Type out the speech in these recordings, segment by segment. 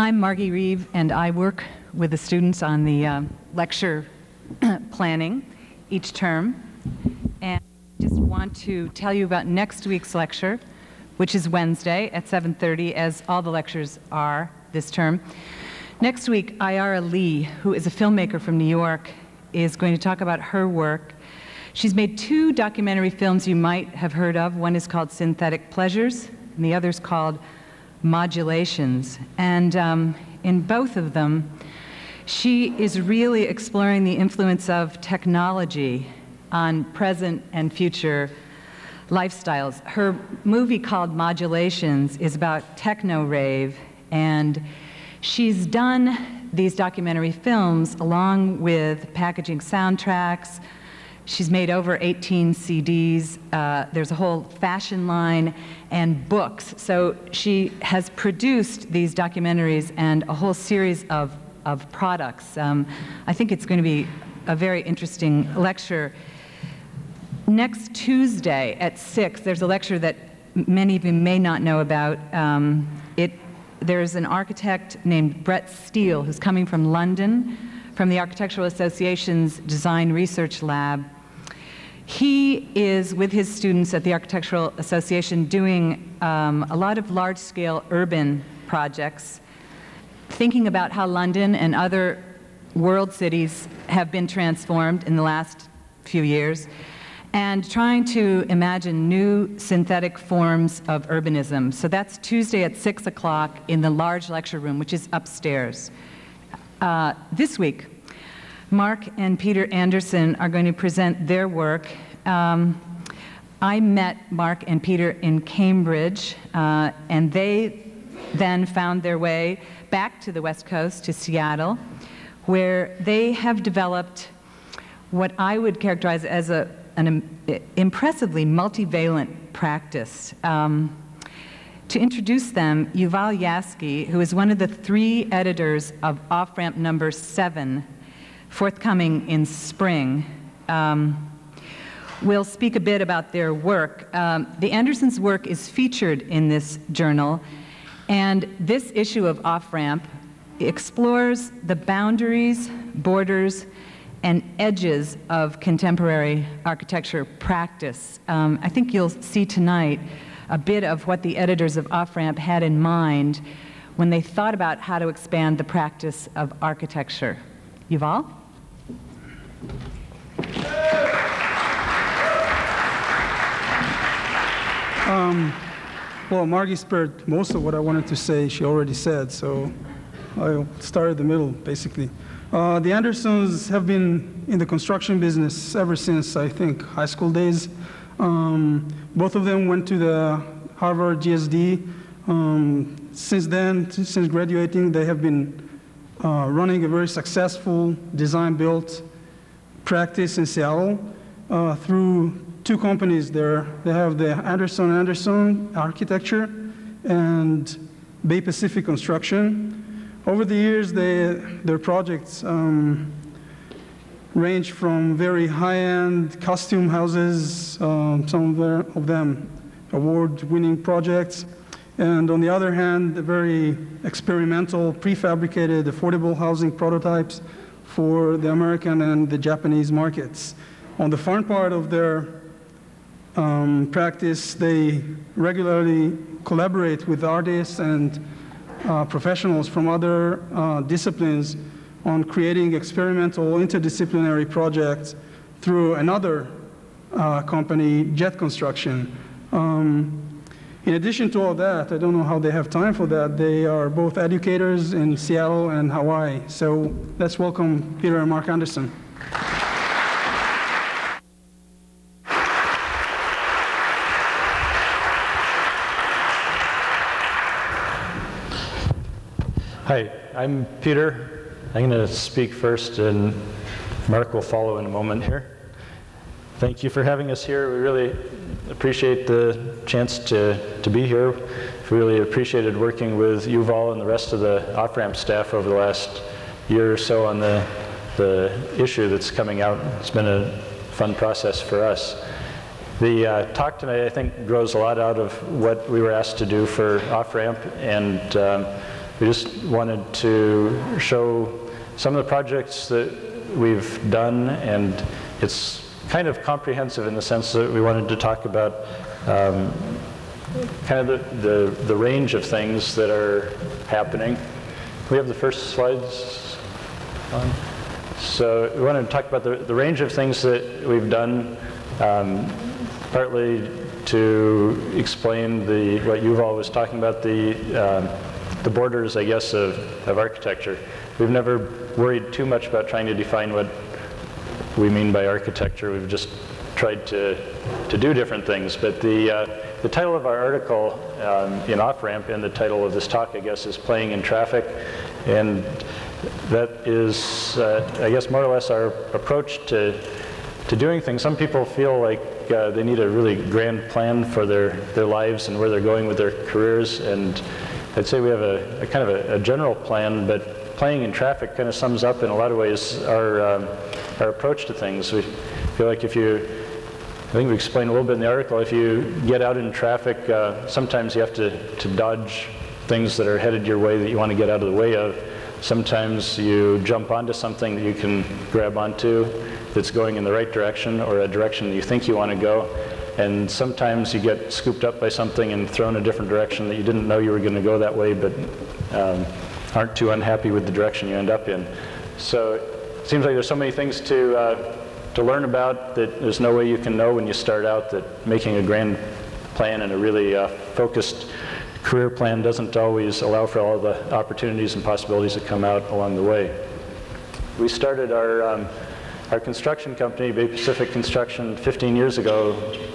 I'm Margie Reeve, and I work with the students on the lecture planning each term. And I just want to tell you about next week's lecture, which is Wednesday at 7:30, as all the lectures are this term. Next week, Ayara Lee, who is a filmmaker from New York, is going to talk about her work. She's made two documentary films you might have heard of. One is called Synthetic Pleasures, and the other is called Modulations. And in both of them, she is really exploring the influence of technology on present and future lifestyles. Her movie called Modulations is about techno rave, and she's done these documentary films along with packaging soundtracks. She's made over 18 CDs. There's a whole fashion line and books. So she has produced these documentaries and a whole series of products. I think it's going to be a very interesting lecture. Next Tuesday at 6, there's a lecture that many of you may not know about. There's an architect named Brett Steele who's coming from London, from the Architectural Association's Design Research Lab. He is, with his students at the Architectural Association, doing a lot of large-scale urban projects, thinking about how London and other world cities have been transformed in the last few years, and trying to imagine new synthetic forms of urbanism. So that's Tuesday at 6 o'clock in the large lecture room, which is upstairs. This week, Mark and Peter Anderson are going to present their work. I met Mark and Peter in Cambridge, and they then found their way back to the West Coast, to Seattle, where they have developed what I would characterize as an impressively multivalent practice. To introduce them, Yuval Yasky, who is one of the 3 editors of Off-Ramp number 7, forthcoming in spring, will speak a bit about their work. The Andersons' work is featured in this journal, and this issue of Off-Ramp explores the boundaries, borders, and edges of contemporary architecture practice. I think you'll see tonight a bit of what the editors of Off-Ramp had in mind when they thought about how to expand the practice of architecture. Yuval? Well, Margie spared most of what I wanted to say. She already said, so I'll start at the middle, basically. The Andersons have been in the construction business ever since, I think, high school days. Both of them went to the Harvard GSD. Since then, since graduating, they have been running a very successful design-built practice in Seattle through 2 companies there. They have the Anderson Anderson Architecture and Bay Pacific Construction. Over the years, their projects range from very high-end costume houses, some of them award-winning projects, and on the other hand, the very experimental, prefabricated, affordable housing prototypes for the American and the Japanese markets. On the fun part of their practice, they regularly collaborate with artists and professionals from other disciplines on creating experimental interdisciplinary projects through another company, Jet Construction. In addition to all that, I don't know how they have time for that, they are both educators in Seattle and Hawaii. So let's welcome Peter and Mark Anderson. Hi, I'm Peter. I'm going to speak first, and Mark will follow in a moment here. Thank you for having us here. We really appreciate the chance to be here. We really appreciated working with Yuval and the rest of the Off-Ramp staff over the last year or so on the issue that's coming out. It's been a fun process for us. The talk tonight, I think, grows a lot out of what we were asked to do for Off-Ramp and We just wanted to show some of the projects that we've done, and it's kind of comprehensive in the sense that we wanted to talk about kind of the range of things that are happening. We have the first slides on. So we wanted to talk about the range of things that we've done, partly to explain what Yuval was talking about, the borders, I guess, of architecture. We've never worried too much about trying to define what we mean by architecture. We've just tried to do different things. But the title of our article in Off-Ramp and the title of this talk, I guess, is Playing in Traffic. And that is, I guess, more or less our approach to doing things. Some people feel like they need a really grand plan for their lives and where they're going with their careers. And I'd say we have a kind of a general plan, but playing in traffic kind of sums up in a lot of ways our approach to things. We feel like I think we explain a little bit in the article, if you get out in traffic, sometimes you have to dodge things that are headed your way that you want to get out of the way of. Sometimes you jump onto something that you can grab onto that's going in the right direction or a direction that you think you want to go. And sometimes you get scooped up by something and thrown a different direction that you didn't know you were going to go that way, but aren't too unhappy with the direction you end up in. So it seems like there's so many things to learn about that there's no way you can know when you start out, that making a grand plan and a really focused career plan doesn't always allow for all the opportunities and possibilities that come out along the way. We started our construction company, Bay Pacific Construction, 15 years ago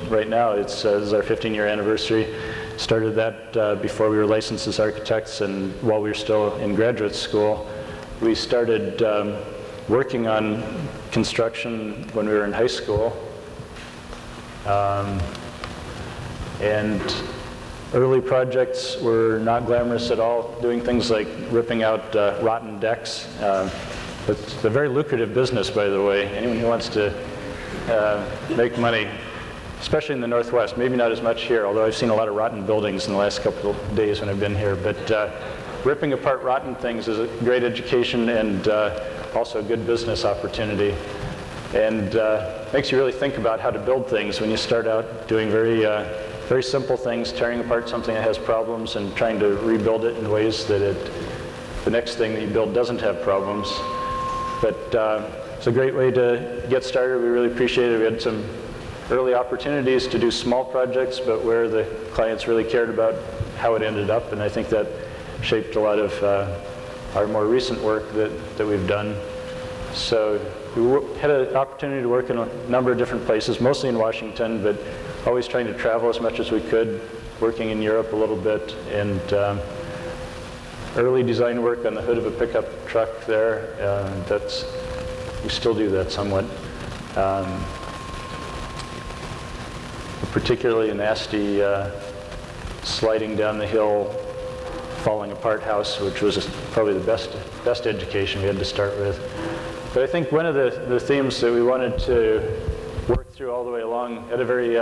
right now. This is our 15-year anniversary. Started that before we were licensed as architects and while we were still in graduate school. We started working on construction when we were in high school. And early projects were not glamorous at all, doing things like ripping out rotten decks. It's a very lucrative business, by the way. Anyone who wants to make money, especially in the Northwest, maybe not as much here, although I've seen a lot of rotten buildings in the last couple of days when I've been here. But ripping apart rotten things is a great education and also a good business opportunity. And makes you really think about how to build things when you start out doing very simple things, tearing apart something that has problems and trying to rebuild it in ways that the next thing that you build doesn't have problems. But it's a great way to get started. We really appreciate it. We had some early opportunities to do small projects, but where the clients really cared about how it ended up, and I think that shaped a lot of our more recent work that we've done. So we had an opportunity to work in a number of different places, mostly in Washington, but always trying to travel as much as we could, working in Europe a little bit, and early design work on the hood of a pickup truck there. We still do that somewhat. Particularly a nasty sliding down the hill, falling apart house, which was probably the best education we had to start with. But I think one of the themes that we wanted to work through all the way along had a very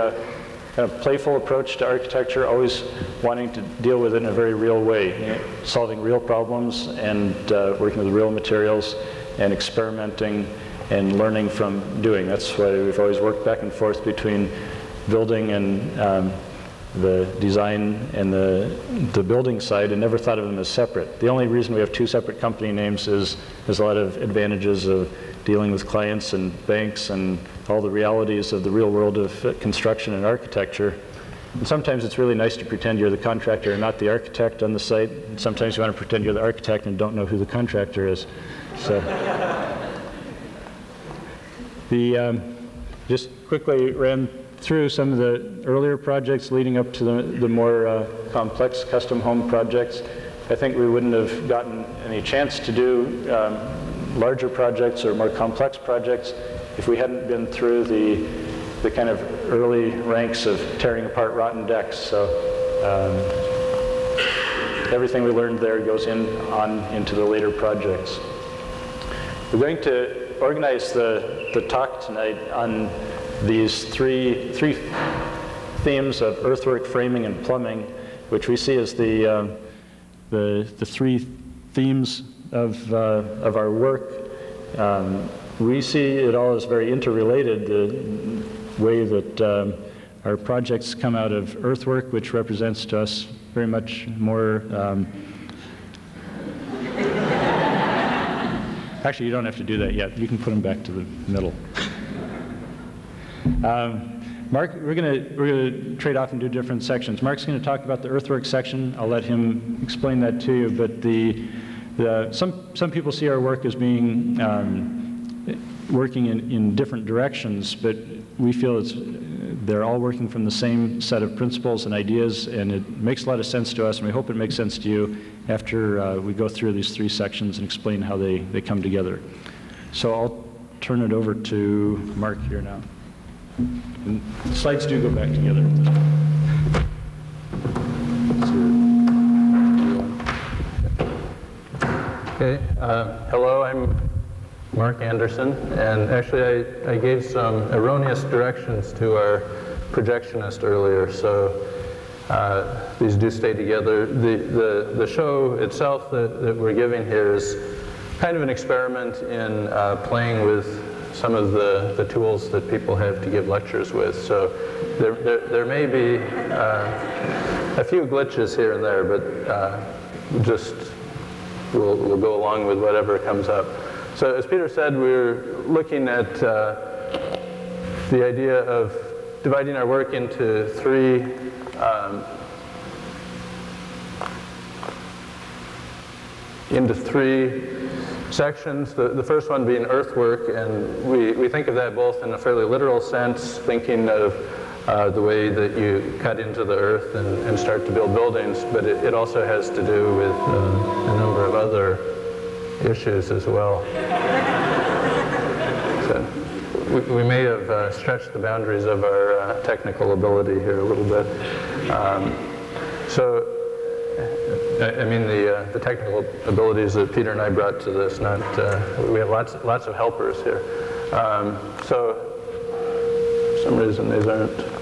kind of playful approach to architecture, always wanting to deal with it in a very real way, you know, solving real problems and working with real materials and experimenting and learning from doing. That's why we've always worked back and forth between building and the design and the building side, and never thought of them as separate. The only reason we have two separate company names is there's a lot of advantages of dealing with clients and banks and all the realities of the real world of construction and architecture. And sometimes it's really nice to pretend you're the contractor and not the architect on the site. And sometimes you want to pretend you're the architect and don't know who the contractor is. So just quickly ran through some of the earlier projects leading up to the more complex custom home projects. I think we wouldn't have gotten any chance to do larger projects or more complex projects if we hadn't been through the kind of early ranks of tearing apart rotten decks. So everything we learned there goes into the later projects. We're going to organize the talk tonight on these three themes of earthwork, framing, and plumbing, which we see as the three themes of our work. We see it all as very interrelated, the way that our projects come out of earthwork, which represents to us very much more. Actually, you don't have to do that yet. You can put them back to the middle. Mark, we're gonna trade off and do different sections. Mark's going to talk about the earthwork section. I'll let him explain that to you. But some people see our work as being working in different directions, but we feel they're all working from the same set of principles and ideas, and it makes a lot of sense to us, and we hope it makes sense to you after we go through these three sections and explain how they come together. So I'll turn it over to Mark here now. And the slides do go back together. Okay, hello, I'm Mark Anderson, and actually I gave some erroneous directions to our projectionist earlier, so these do stay together. The show itself that we're giving here is kind of an experiment in playing with some of the tools that people have to give lectures with. So there may be a few glitches here and there, but just we'll go along with whatever comes up. So as Peter said, we're looking at the idea of dividing our work into three sections, the first one being earthwork, and we think of that both in a fairly literal sense, thinking of the way that you cut into the earth and start to build buildings, but it also has to do with a number of other issues as well. So we may have stretched the boundaries of our technical ability here a little bit. I mean, the technical abilities that Peter and I brought to this, we have lots of helpers here. So, for some reason, these aren't. Oops.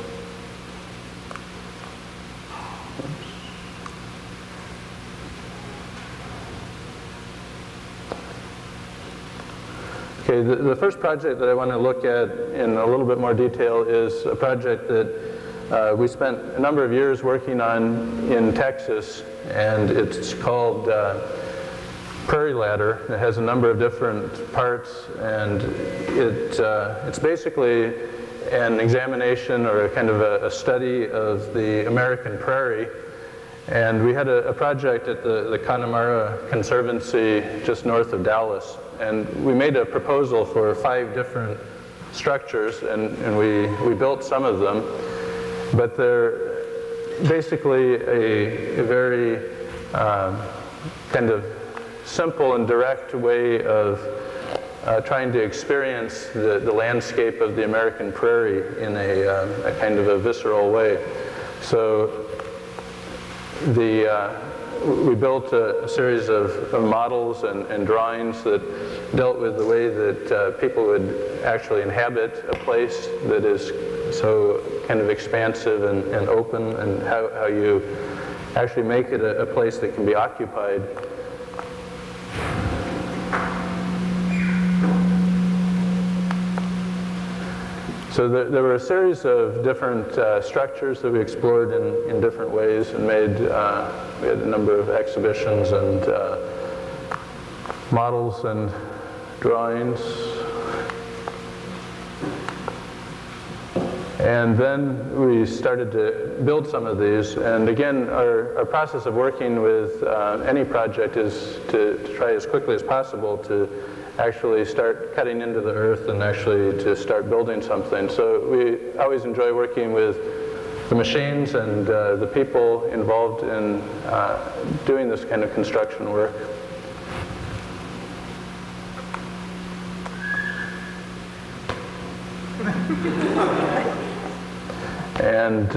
Okay, the first project that I want to look at in a little bit more detail is a project that we spent a number of years working on in Texas, and it's called Prairie Ladder. It has a number of different parts, and it's basically an examination or a kind of a study of the American prairie. And we had a project at the Connemara Conservancy just north of Dallas, and we made a proposal for 5 different structures, and we built some of them. But they're basically a very kind of simple and direct way of trying to experience the landscape of the American prairie in a kind of a visceral way. So we built a series of models and drawings that dealt with the way that people would actually inhabit a place that is so kind of expansive and open, and how you actually make it a place that can be occupied. So there were a series of different structures that we explored in different ways and made. We had a number of exhibitions and models and drawings. And then we started to build some of these. And again, our process of working with any project is to try as quickly as possible to actually start cutting into the earth and actually to start building something. So we always enjoy working with the machines and the people involved in doing this kind of construction work. And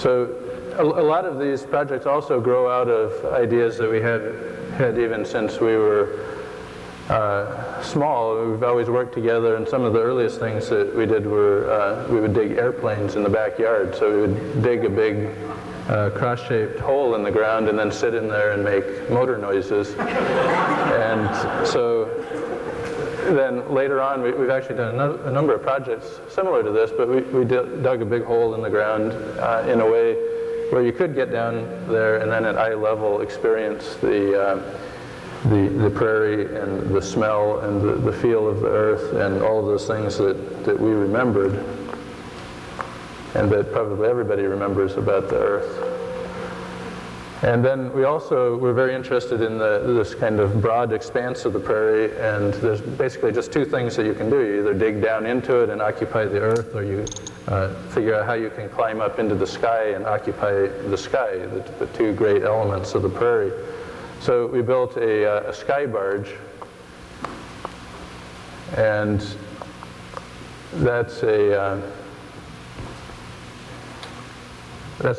so a lot of these projects also grow out of ideas that we had even since we were small. We've always worked together, and some of the earliest things that we did were we would dig airplanes in the backyard. So we would dig a big cross-shaped hole in the ground and then sit in there and make motor noises. And so then later on, we've actually done a number of projects similar to this, but we dug a big hole in the ground in a way where you could get down there and then at eye level experience the prairie and the smell and the feel of the earth and all of those things that we remembered and that probably everybody remembers about the earth. And then we also were very interested in this kind of broad expanse of the prairie, and there's basically just two things that you can do. You either dig down into it and occupy the earth, or you figure out how you can climb up into the sky and occupy the sky, the two great elements of the prairie. So we built a sky barge, and that's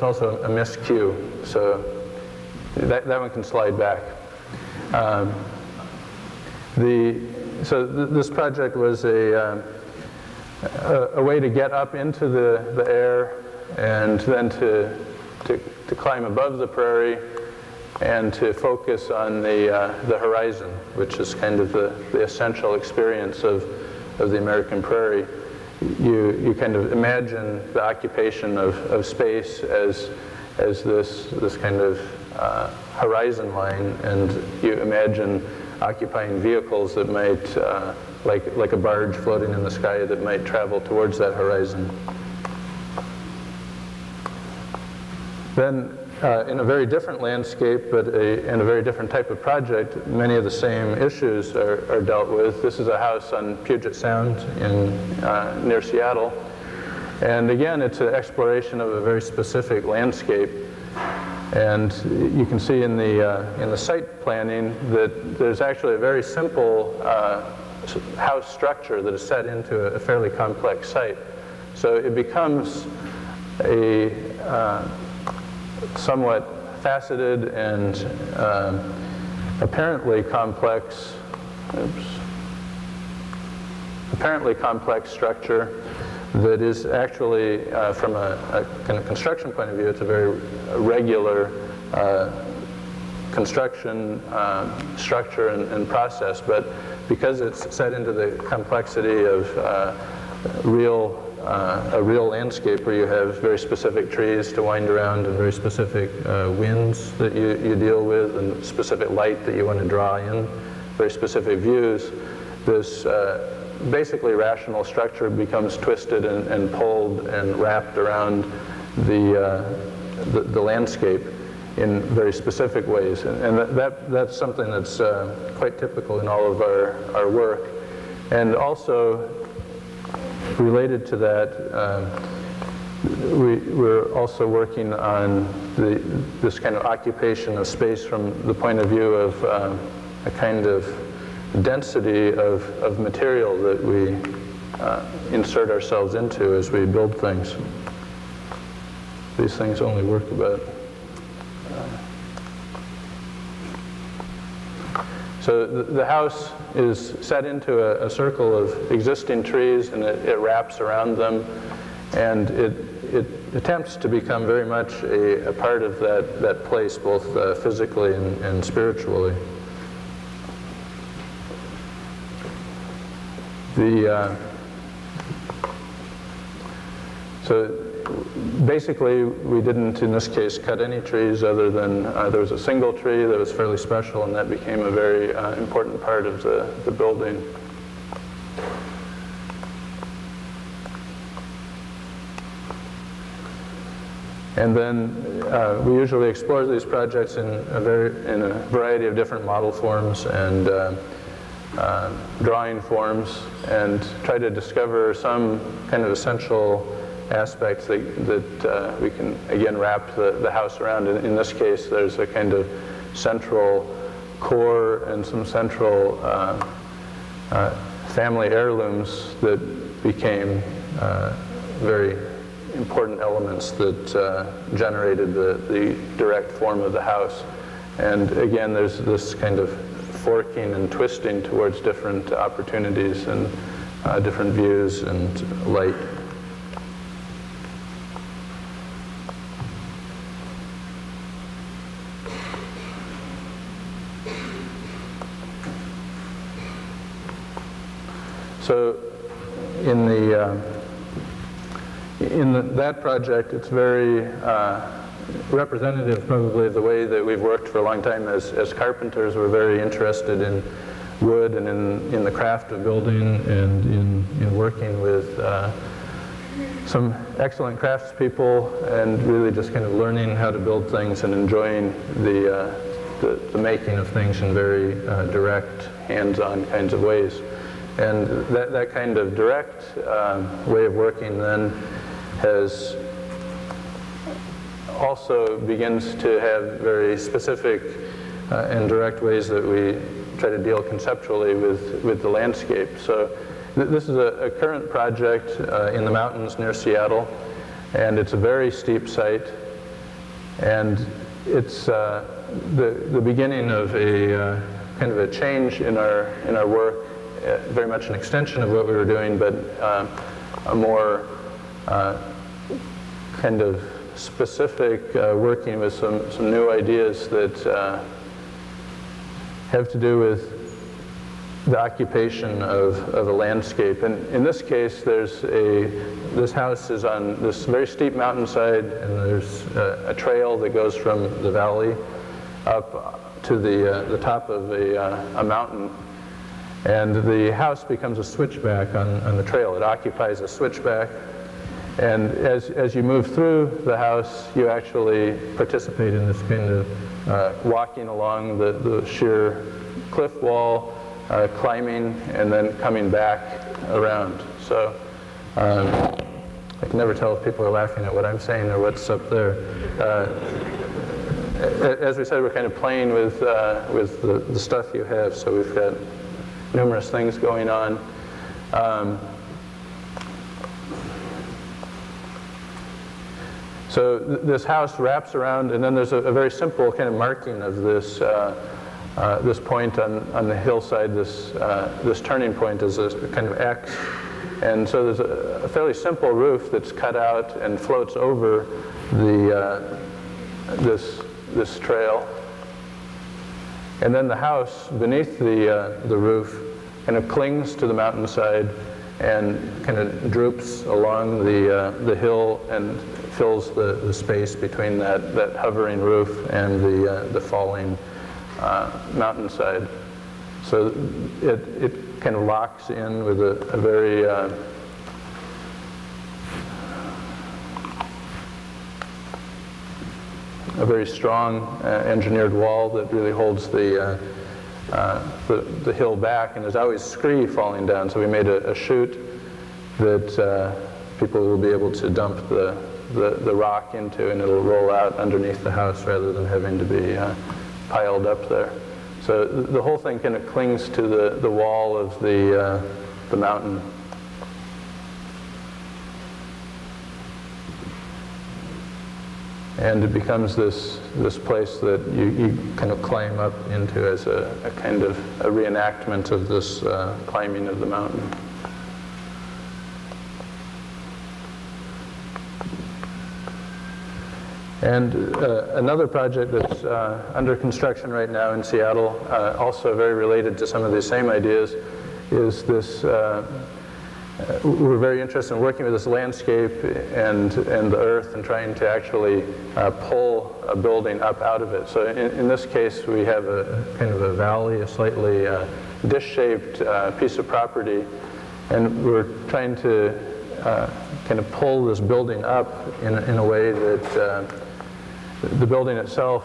also a miscue. So that one can slide back. This project was a way to get up into the air and then to climb above the prairie and to focus on the horizon, which is kind of the essential experience of the American prairie. You kind of imagine the occupation of space as this kind of horizon line, and you imagine occupying vehicles that might, like a barge floating in the sky that might travel towards that horizon. Then in a very different landscape, but in a very different type of project, many of the same issues are dealt with. This is a house on Puget Sound near Seattle. And again, it's an exploration of a very specific landscape. And you can see in the site planning that there's actually a very simple house structure that is set into a fairly complex site. So it becomes a somewhat faceted and apparently complex structure that is actually, from a kind of construction point of view, it's a very regular construction structure and process. But because it's set into the complexity of a real landscape where you have very specific trees to wind around and very specific winds that you deal with and specific light that you want to draw in, very specific views, this basically rational structure becomes twisted and pulled and wrapped around the landscape in very specific ways. And that's something that's quite typical in all of our work. And also, related to that, we're also working on this kind of occupation of space from the point of view of a kind of density of material that we insert ourselves into as we build things. These things only work about. So the house is set into a circle of existing trees, and it wraps around them, and it attempts to become very much a part of that place, both physically and spiritually. Basically, we didn't, in this case, cut any trees other than there was a single tree that was fairly special, and that became a very important part of the building. And then we usually explore these projects in a variety of different model forms and drawing forms, and try to discover some kind of essential aspects that we can, again, wrap the house around. In this case, there's a kind of central core and some central family heirlooms that became very important elements that generated the direct form of the house. And again, there's this kind of forking and twisting towards different opportunities and different views and light. So in that project, it's very representative probably of the way that we've worked for a long time as carpenters. We're very interested in wood and in the craft of building and in working with some excellent craftspeople and really just kind of learning how to build things and enjoying the making of things in very direct, hands-on kinds of ways. And that kind of direct way of working then has also begins to have very specific and direct ways that we try to deal conceptually with the landscape. So this is a current project in the mountains near Seattle, and it's a very steep site, and it's the beginning of a kind of a change in our work. Very much an extension of what we were doing, but a more kind of specific working with some new ideas that have to do with the occupation of a landscape. And in this case, this house is on this very steep mountainside, and there's a trail that goes from the valley up to the top of a mountain. And the house becomes a switchback on the trail. It occupies a switchback. And as you move through the house, you actually participate in this kind of walking along the sheer cliff wall, climbing, and then coming back around. So I can never tell if people are laughing at what I'm saying or what's up there. As we said, we're kind of playing with the stuff you have. So we've got numerous things going on. So this house wraps around, and then there's a very simple kind of marking of this this point on the hillside. This turning point is a kind of X, and so there's a fairly simple roof that's cut out and floats over the this trail. And then the house beneath the roof kind of clings to the mountainside and kind of droops along the hill and fills the space between that hovering roof and the falling mountainside. So it kind of locks in with a very strong engineered wall that really holds the hill back, and there's always scree falling down. So we made a chute that people will be able to dump the rock into, and it'll roll out underneath the house rather than having to be piled up there. So the whole thing kind of clings to the wall of the mountain. And it becomes this place that you kind of climb up into as a kind of a reenactment of this climbing of the mountain. And another project that's under construction right now in Seattle, also very related to some of these same ideas, is this. We're very interested in working with this landscape and the earth and trying to actually pull a building up out of it. So in this case, we have a kind of a valley, a slightly dish-shaped piece of property, and we're trying to kind of pull this building up in a way that the building itself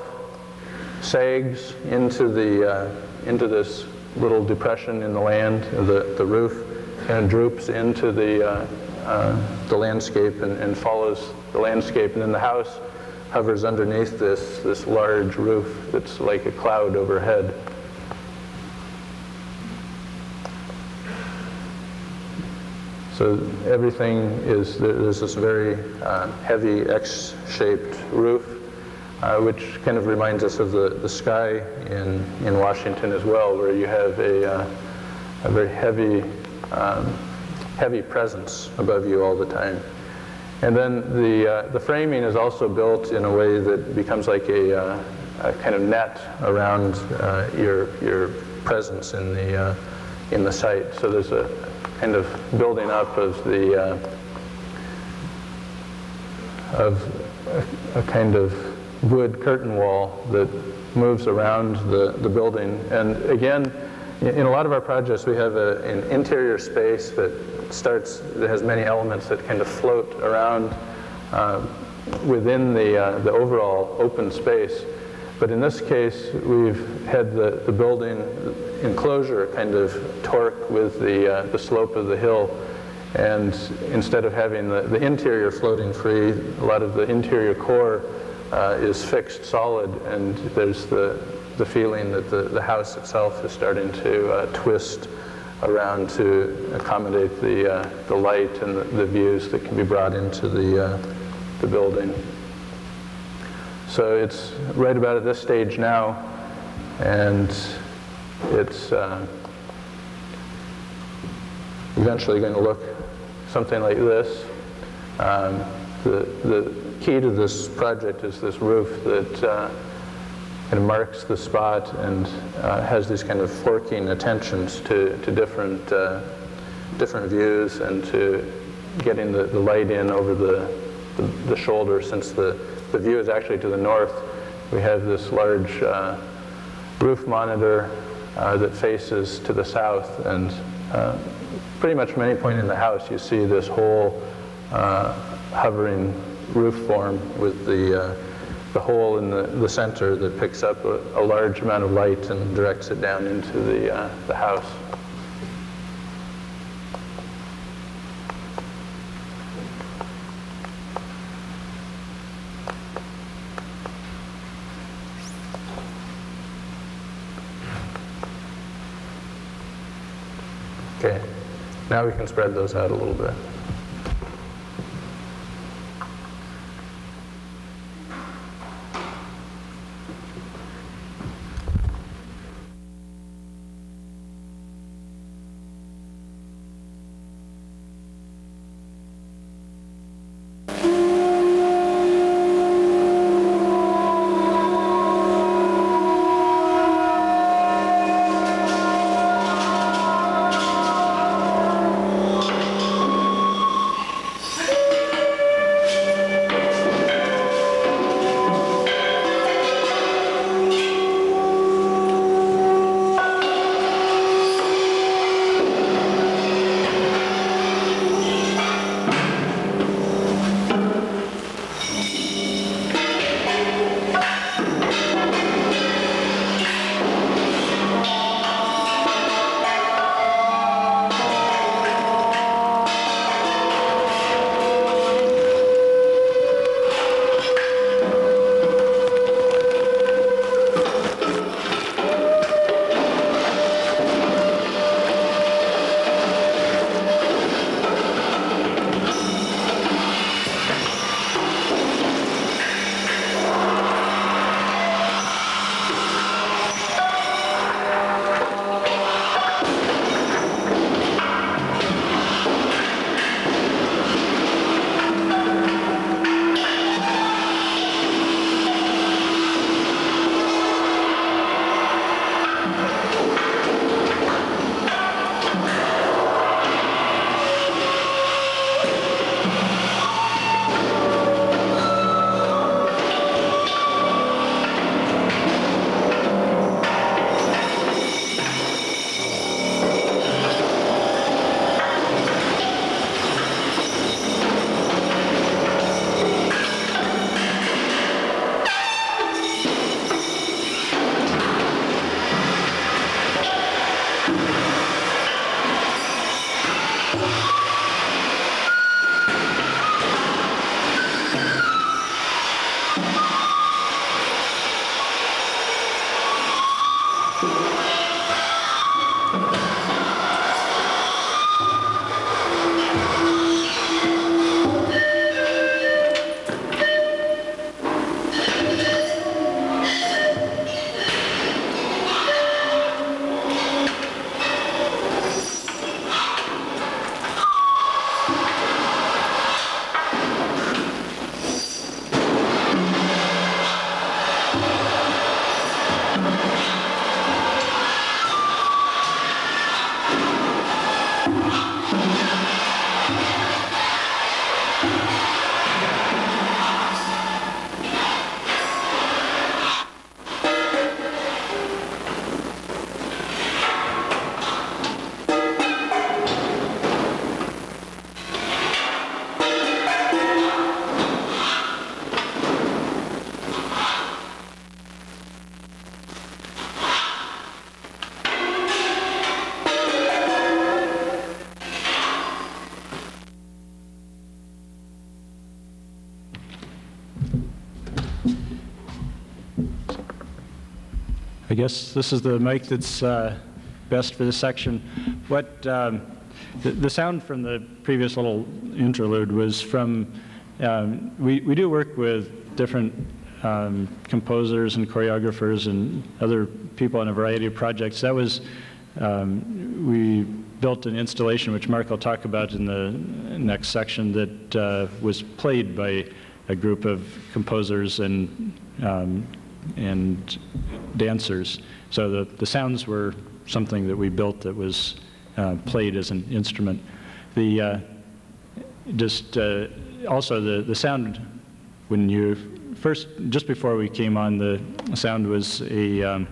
sags into this little depression in the land, the roof, and droops into the landscape and follows the landscape, and then the house hovers underneath this large roof that's like a cloud overhead. So everything is, there's this very heavy X-shaped roof which kind of reminds us of the sky in Washington as well, where you have a very heavy, heavy presence above you all the time. And then the framing is also built in a way that becomes like a kind of net around your presence in the site. So there's a kind of building up of the of a kind of wood curtain wall that moves around the building. And again, in a lot of our projects, we have an interior space that has many elements that kind of float around within the overall open space. But in this case, we've had the building enclosure kind of torque with the slope of the hill. And instead of having the interior floating free, a lot of the interior core is fixed solid, and there's the feeling that the house itself is starting to twist around to accommodate the light and the views that can be brought into the building. So it's right about at this stage now, and it's eventually going to look something like this. The key to this project is this roof that kind of marks the spot and has these kind of forking attentions to different different views and to getting the light in over the shoulder. Since the view is actually to the north, we have this large roof monitor that faces to the south, and pretty much from any point in the house you see this whole hovering roof form with the hole in the center that picks up a large amount of light and directs it down into the house. Okay, now we can spread those out a little bit. I guess this is the mic that's best for this section. What the sound from the previous little interlude was from, we do work with different composers and choreographers and other people on a variety of projects. That was, we built an installation, which Mark will talk about in the next section, that was played by a group of composers and dancers. So the sounds were something that we built that was played as an instrument. The also the sound when you first, just before we came on, the sound was a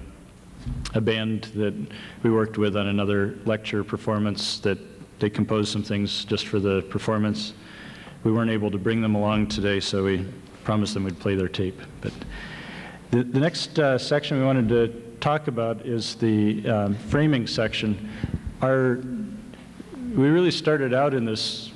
band that we worked with on another lecture performance that they composed some things just for the performance. We weren't able to bring them along today, so we promised them we'd play their tape. But the next section we wanted to talk about is the framing section. We really started out in this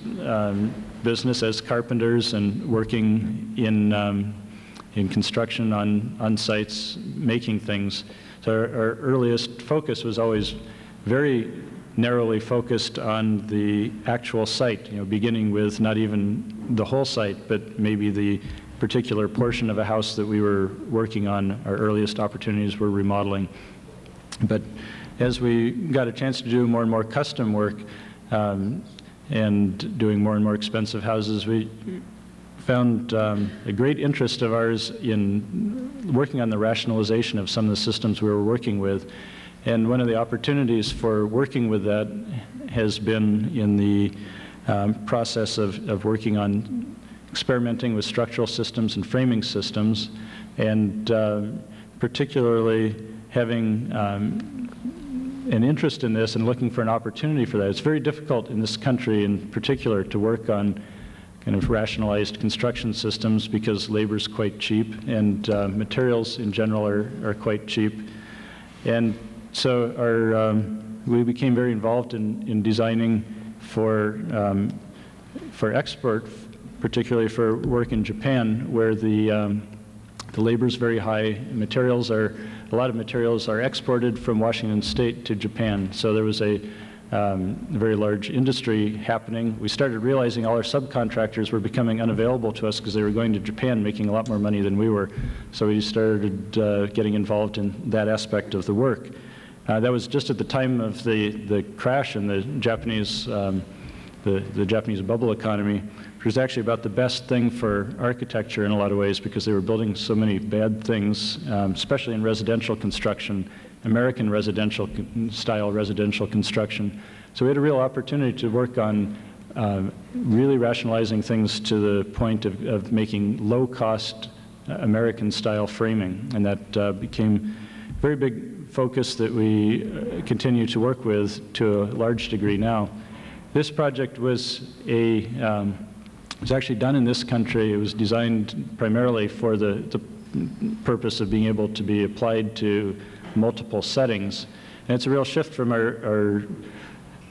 business as carpenters and working in construction on sites, making things. So our earliest focus was always very narrowly focused on the actual site, you know, beginning with not even the whole site, but maybe the particular portion of a house that we were working on. Our earliest opportunities were remodeling. But as we got a chance to do more and more custom work and doing more and more expensive houses, we found a great interest of ours in working on the rationalization of some of the systems we were working with. And one of the opportunities for working with that has been in the process of working on experimenting with structural systems and framing systems, and particularly having an interest in this and looking for an opportunity for that. It's very difficult in this country in particular to work on kind of rationalized construction systems because labor's quite cheap and materials in general are quite cheap. And so our, we became very involved in designing for export, particularly for work in Japan, where the labor's very high. Materials are, a lot of materials are exported from Washington State to Japan. So there was a very large industry happening. We started realizing all our subcontractors were becoming unavailable to us because they were going to Japan, making a lot more money than we were. So we started getting involved in that aspect of the work. That was just at the time of the crash in the Japanese bubble economy, which was actually about the best thing for architecture in a lot of ways because they were building so many bad things, especially in residential construction, American residential style residential construction. So we had a real opportunity to work on really rationalizing things to the point of making low-cost American style framing, and that became a very big focus that we continue to work with to a large degree now. This project was actually done in this country. It was designed primarily for the purpose of being able to be applied to multiple settings. And it's a real shift from our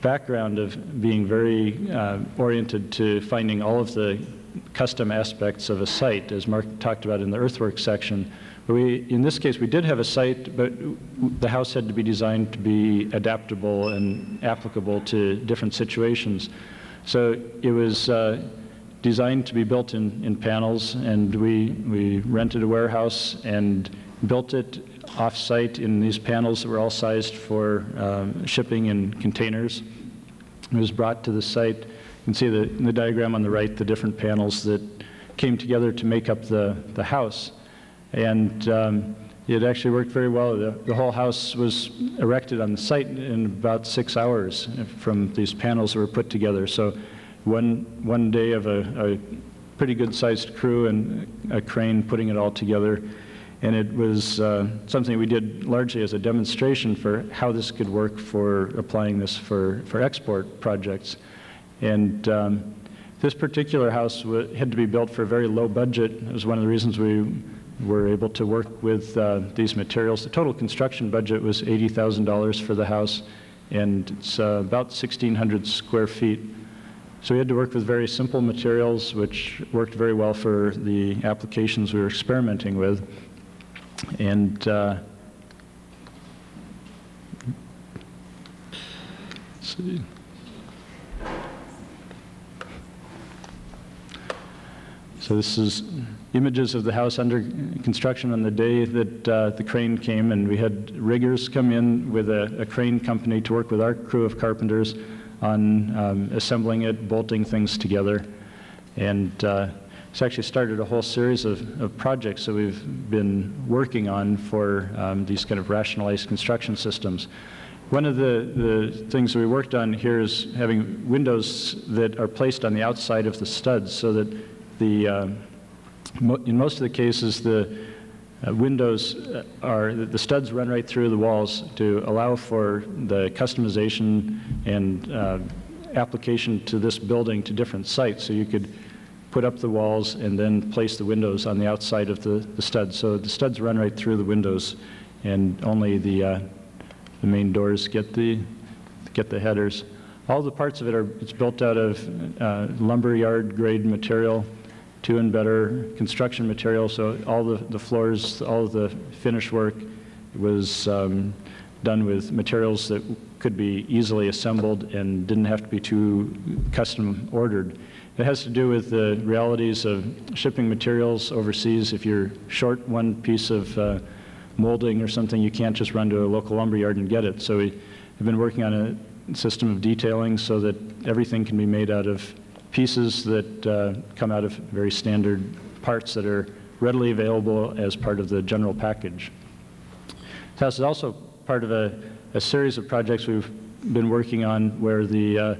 background of being very oriented to finding all of the custom aspects of a site, as Mark talked about in the earthwork section. In this case, we did have a site, but the house had to be designed to be adaptable and applicable to different situations. So it was designed to be built in panels, and we rented a warehouse and built it off-site in these panels that were all sized for shipping in containers. It was brought to the site. You can see in the diagram on the right the different panels that came together to make up the house. And it actually worked very well. The whole house was erected on the site in about 6 hours from these panels that were put together. So one day of a pretty good-sized crew and a crane putting it all together. And it was something we did largely as a demonstration for how this could work for applying this for export projects. And this particular house had to be built for a very low budget. It was one of the reasons we were able to work with these materials. The total construction budget was $80,000 for the house, and it's about 1,600 square feet. So we had to work with very simple materials, which worked very well for the applications we were experimenting with. And see. So this is images of the house under construction on the day that the crane came, and we had riggers come in with a crane company to work with our crew of carpenters on assembling it, bolting things together. And it's actually started a whole series of projects that we've been working on for these kind of rationalized construction systems. One of the things we worked on here is having windows that are placed on the outside of the studs so that the, in most of the cases, the windows are, the studs run right through the walls to allow for the customization and application to this building to different sites. So you could put up the walls and then place the windows on the outside of the studs. So the studs run right through the windows, and only the main doors get the headers. All the parts of it are, it's built out of lumberyard grade material, 2 and better construction material, so all the floors, all of the finish work was done with materials that could be easily assembled and didn't have to be too custom ordered. It has to do with the realities of shipping materials overseas. If you're short one piece of molding or something, you can't just run to a local lumberyard and get it. So we have been working on a system of detailing so that everything can be made out of pieces that come out of very standard parts that are readily available as part of the general package. The house is also part of a series of projects we've been working on where the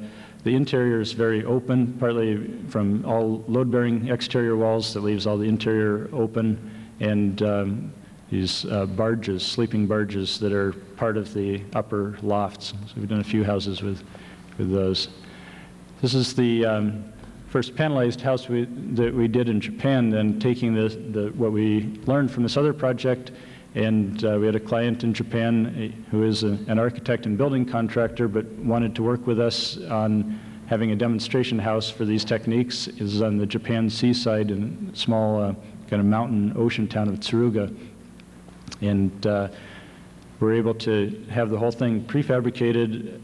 interior is very open, partly from all load-bearing exterior walls that leaves all the interior open, and these barges, sleeping barges that are part of the upper lofts. So we've done a few houses with those. This is the first panelized house that we did in Japan, then taking the what we learned from this other project, and we had a client in Japan who is an architect and building contractor but wanted to work with us on having a demonstration house for these techniques. It was on the Japan seaside in a small kind of mountain ocean town of Tsuruga, and we were able to have the whole thing prefabricated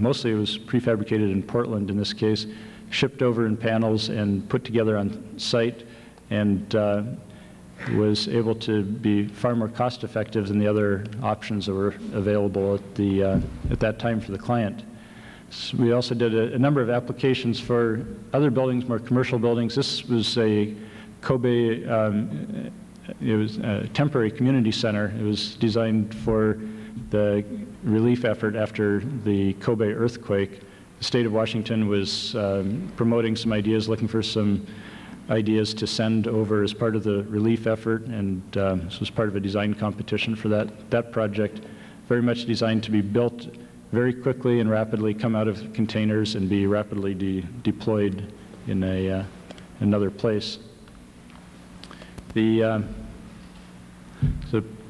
mostly it was prefabricated in Portland in this case, shipped over in panels and put together on site, and was able to be far more cost effective than the other options that were available at that time for the client. So we also did a number of applications for other buildings, more commercial buildings. This was a Kobe, it was a temporary community center. It was designed for the relief effort after the Kobe earthquake. The state of Washington was promoting some ideas, looking for some ideas to send over as part of the relief effort, and this was part of a design competition for that project. Very much designed to be built very quickly and rapidly, come out of containers and be rapidly deployed in another place. The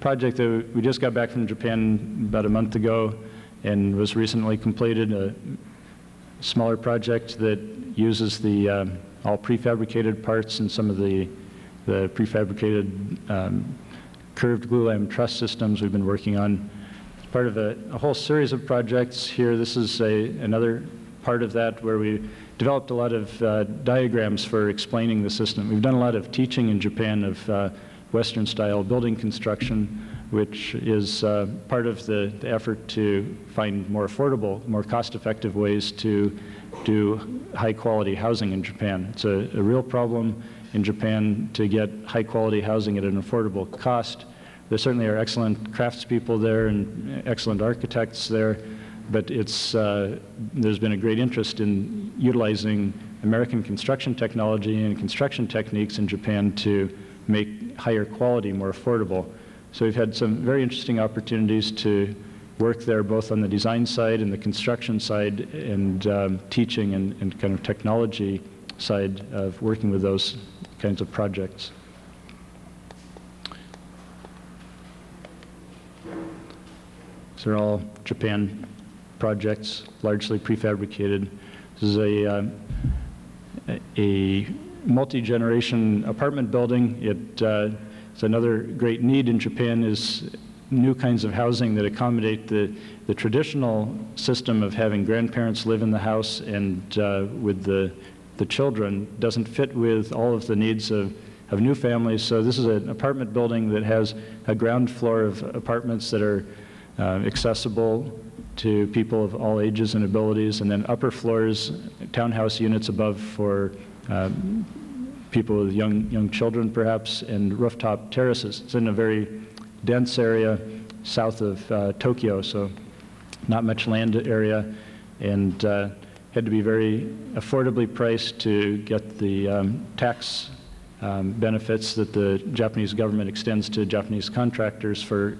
project that we just got back from Japan about a month ago and was recently completed, a smaller project that uses the all prefabricated parts and some of the prefabricated curved glulam truss systems we've been working on. It's part of a whole series of projects here. This is another part of that where we developed a lot of diagrams for explaining the system. We've done a lot of teaching in Japan of Western style building construction, which is part of the effort to find more affordable, more cost effective ways to do high quality housing in Japan. It's a real problem in Japan to get high quality housing at an affordable cost. There certainly are excellent craftspeople there and excellent architects there, but it's, there's been a great interest in utilizing American construction technology and construction techniques in Japan to make higher quality more affordable. So we've had some very interesting opportunities to work there both on the design side and the construction side and teaching and kind of technology side of working with those kinds of projects. These are all Japan projects, largely prefabricated. This is a multi-generation apartment building. It's another great need in Japan is new kinds of housing that accommodate the traditional system of having grandparents live in the house and with the children doesn't fit with all of the needs of new families. So this is an apartment building that has a ground floor of apartments that are accessible to people of all ages and abilities, and then upper floors, townhouse units above for people with young children perhaps, and rooftop terraces. It's in a very dense area south of Tokyo, so not much land area, and had to be very affordably priced to get the tax benefits that the Japanese government extends to Japanese contractors for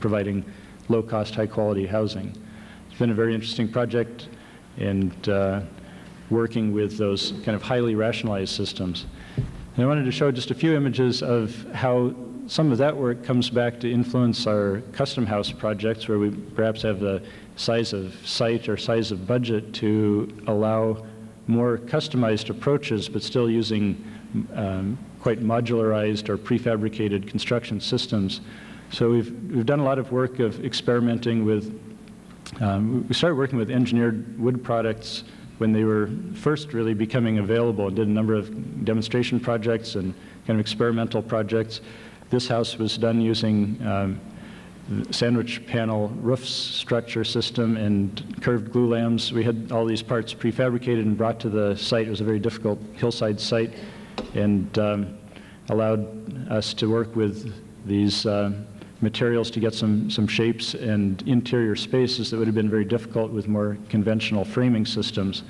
providing low-cost, high-quality housing. It's been a very interesting project, and working with those kind of highly rationalized systems. And I wanted to show just a few images of how some of that work comes back to influence our custom house projects, where we perhaps have the size of site or size of budget to allow more customized approaches, but still using quite modularized or prefabricated construction systems. So we've done a lot of work of experimenting with, we started working with engineered wood products when they were first really becoming available, and did a number of demonstration projects and kind of experimental projects. This house was done using sandwich panel roof structure system and curved glue lambs. We had all these parts prefabricated and brought to the site. It was a very difficult hillside site, and allowed us to work with these materials to get some shapes and interior spaces that would have been very difficult with more conventional framing systems.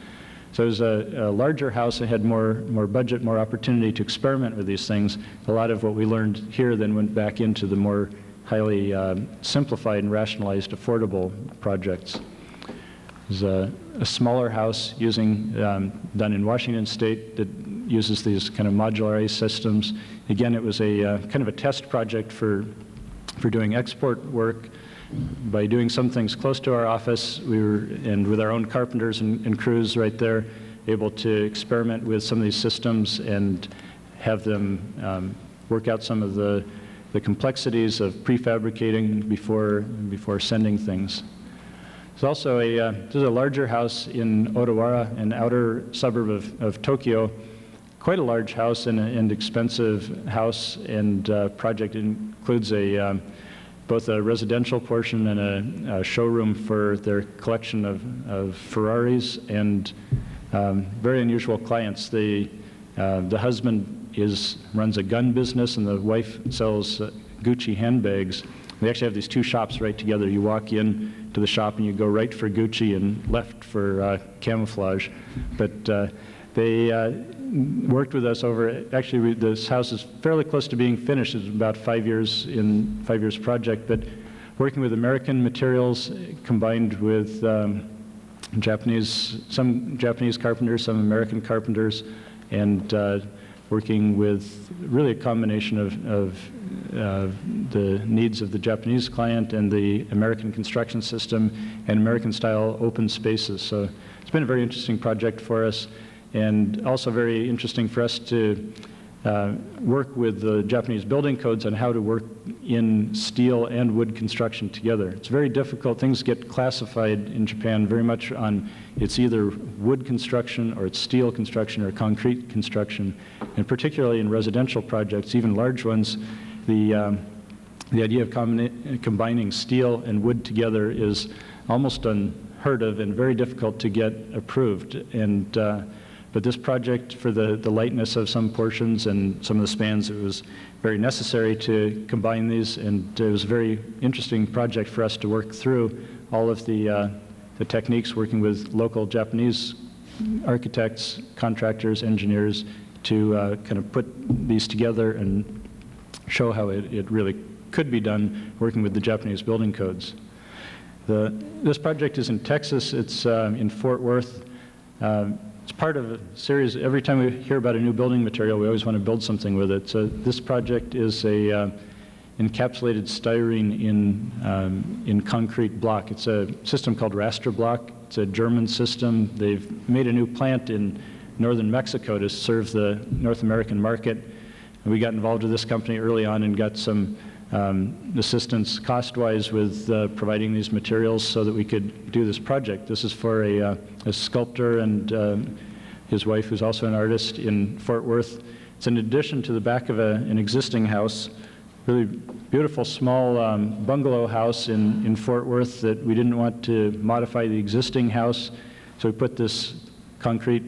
So it was a larger house that had more budget, more opportunity to experiment with these things. A lot of what we learned here then went back into the more highly simplified and rationalized affordable projects. There's a smaller house using, done in Washington State that uses these kind of modularized systems. Again, it was a kind of a test project for doing export work. By doing some things close to our office, we were, and with our own carpenters and crews right there, able to experiment with some of these systems and have them work out some of the complexities of prefabricating before sending things. There's also there's a larger house in Odawara, an outer suburb of Tokyo. Quite a large house and expensive house, and project includes both a residential portion and a showroom for their collection of Ferraris and very unusual clients. The husband runs a gun business, and the wife sells Gucci handbags. They actually have these two shops right together. You walk in to the shop and you go right for Gucci and left for camouflage, but. They worked with us over, actually this house is fairly close to being finished. It's about 5 years in, 5 years project, but working with American materials combined with some Japanese carpenters, some American carpenters, and working with really a combination of the needs of the Japanese client and the American construction system and American style open spaces. So it's been a very interesting project for us. And also very interesting for us to work with the Japanese building codes on how to work in steel and wood construction together. It's very difficult. Things get classified in Japan very much on it's either wood construction or it's steel construction or concrete construction. And particularly in residential projects, even large ones, the idea of combining steel and wood together is almost unheard of and very difficult to get approved. And but this project, for the lightness of some portions and some of the spans, it was very necessary to combine these, and it was a very interesting project for us to work through all of the techniques, working with local Japanese architects, contractors, engineers, to kind of put these together and show how it really could be done, working with the Japanese building codes. This project is in Texas. It's in Fort Worth. It's part of a series. Every time we hear about a new building material, we always want to build something with it. So this project is a encapsulated styrene in concrete block. It's a system called raster block. It's a German system. They've made a new plant in northern Mexico to serve the North American market. And we got involved with this company early on and got some assistance cost-wise with providing these materials so that we could do this project. This is for a sculptor and his wife, who's also an artist in Fort Worth. It's in addition to the back of an existing house, really beautiful small bungalow house in Fort Worth that we didn't want to modify the existing house. So we put this concrete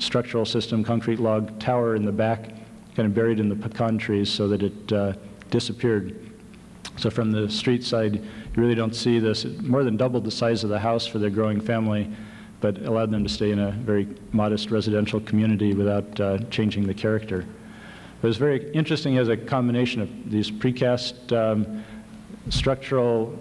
structural system, concrete log tower in the back, kind of buried in the pecan trees so that it disappeared. So from the street side, you really don't see this. It more than doubled the size of the house for their growing family, but allowed them to stay in a very modest residential community without changing the character. It was very interesting as a combination of these precast structural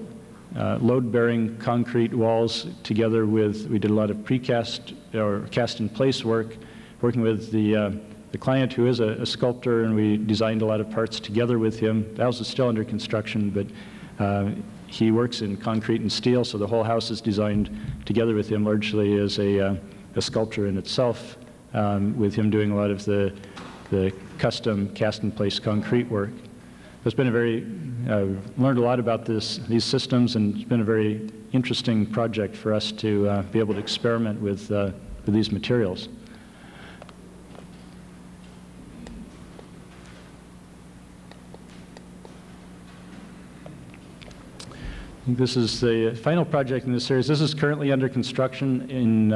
load-bearing concrete walls together with, we did a lot of precast or cast-in-place work, working with the client who is a sculptor, and we designed a lot of parts together with him. The house is still under construction, but he works in concrete and steel, so the whole house is designed together with him largely as a sculpture in itself, with him doing a lot of the custom cast-in-place concrete work. It's been a very, learned a lot about these systems, and it's been a very interesting project for us to be able to experiment with these materials. I think this is the final project in this series. This is currently under construction in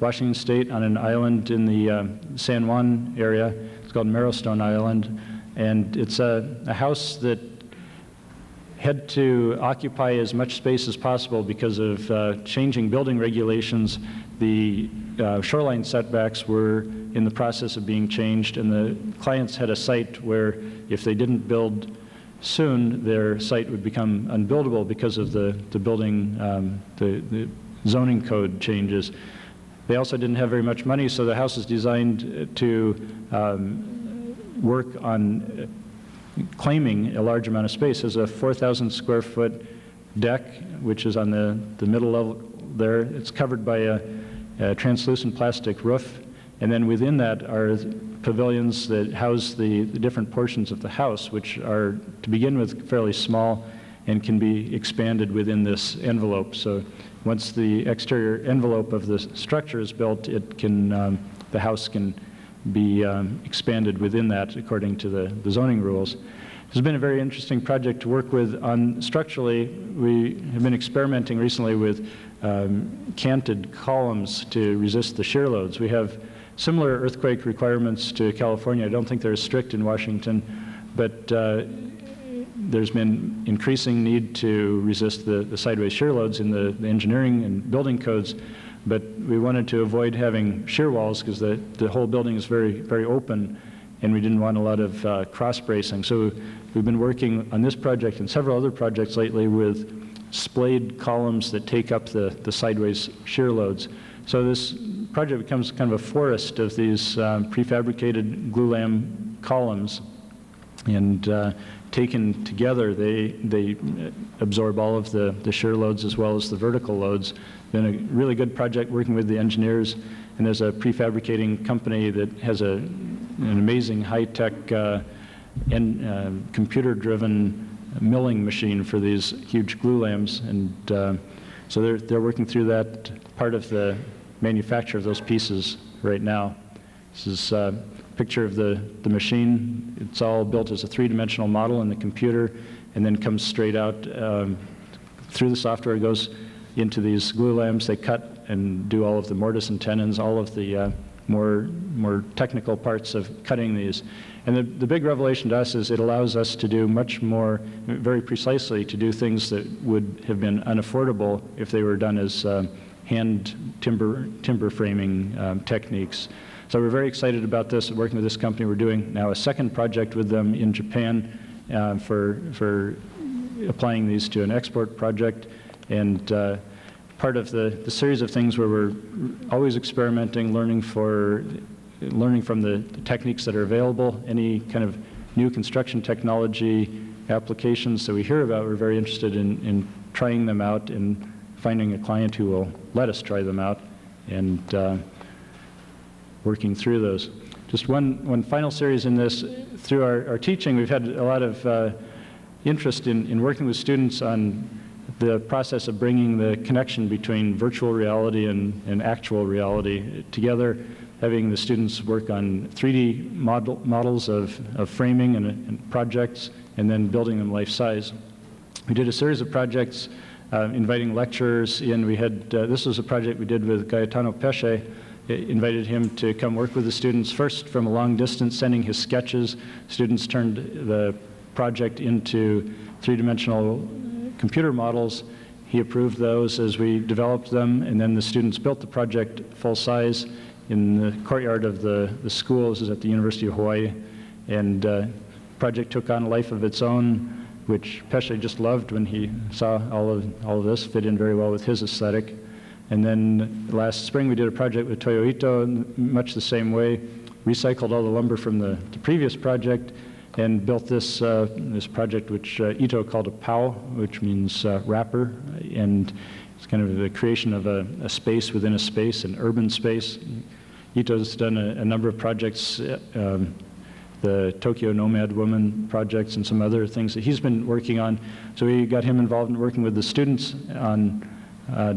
Washington State on an island in the San Juan area. It's called Marrowstone Island, and it's a house that had to occupy as much space as possible because of changing building regulations. The shoreline setbacks were in the process of being changed, and the clients had a site where if they didn't build soon, their site would become unbuildable because of the building, the zoning code changes. They also didn't have very much money, so the house is designed to work on claiming a large amount of space. There's a 4,000 square foot deck, which is on the middle level there. It's covered by a translucent plastic roof, and then within that are pavilions that house the different portions of the house, which are, to begin with, fairly small and can be expanded within this envelope. So once the exterior envelope of the structure is built, it can, the house can be expanded within that according to the zoning rules. This has been a very interesting project to work with on structurally. We have been experimenting recently with canted columns to resist the shear loads. We have similar earthquake requirements to California. I don't think they're as strict in Washington, but there's been increasing need to resist the sideways shear loads in the engineering and building codes, but we wanted to avoid having shear walls because the whole building is very, very open, and we didn't want a lot of cross bracing. So we've been working on this project and several other projects lately with splayed columns that take up the sideways shear loads. So this project becomes kind of a forest of these prefabricated glulam columns, and taken together, they absorb all of the shear loads as well as the vertical loads. Been a really good project working with the engineers, and there's a prefabricating company that has an amazing high-tech computer-driven milling machine for these huge glulams, and so they're working through that part of the manufacture of those pieces right now. This is a picture of the machine. It's all built as a three-dimensional model in the computer, and then comes straight out through the software, goes into these glulams. They cut and do all of the mortise and tenons, all of the more technical parts of cutting these. And the big revelation to us is it allows us to do much more, very precisely, to do things that would have been unaffordable if they were done as hand timber framing techniques. So we're very excited about this, working with this company. We're doing now a second project with them in Japan for applying these to an export project. And part of the series of things where we're always experimenting, learning from the techniques that are available, any kind of new construction technology applications that we hear about, we're very interested in trying them out and finding a client who will let us try them out and working through those. Just one final series in this. Through our teaching, we've had a lot of interest in working with students on the process of bringing the connection between virtual reality and actual reality together, having the students work on 3D models of framing and projects, and then building them life-size. We did a series of projects inviting lecturers in. We had, this was a project we did with Gaetano Pesce. It invited him to come work with the students, first from a long distance, sending his sketches. Students turned the project into three-dimensional computer models. He approved those as we developed them, and then the students built the project full size in the courtyard of the school. This is at the University of Hawaii, and the project took on a life of its own, which Pesce just loved when he saw all of this fit in very well with his aesthetic. And then last spring we did a project with Toyo Ito in much the same way, recycled all the lumber from the previous project and built this, this project which Ito called a pau, which means wrapper, and it's kind of the creation of a space within a space, an urban space. Ito's done a number of projects, the Tokyo Nomad Woman projects and some other things that he's been working on. So we got him involved in working with the students on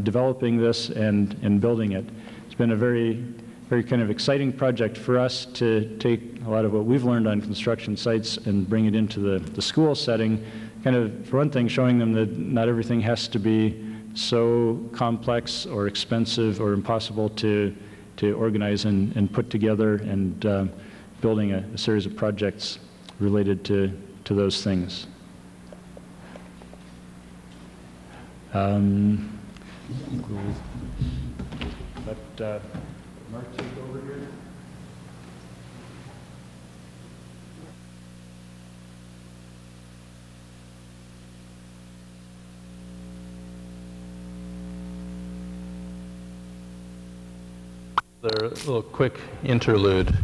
developing this and building it. It's been a very kind of exciting project for us to take a lot of what we've learned on construction sites and bring it into the school setting, kind of, for one thing, showing them that not everything has to be so complex or expensive or impossible to organize and put together, and building a series of projects related to those things. But Mark, take over here. There, a little quick interlude.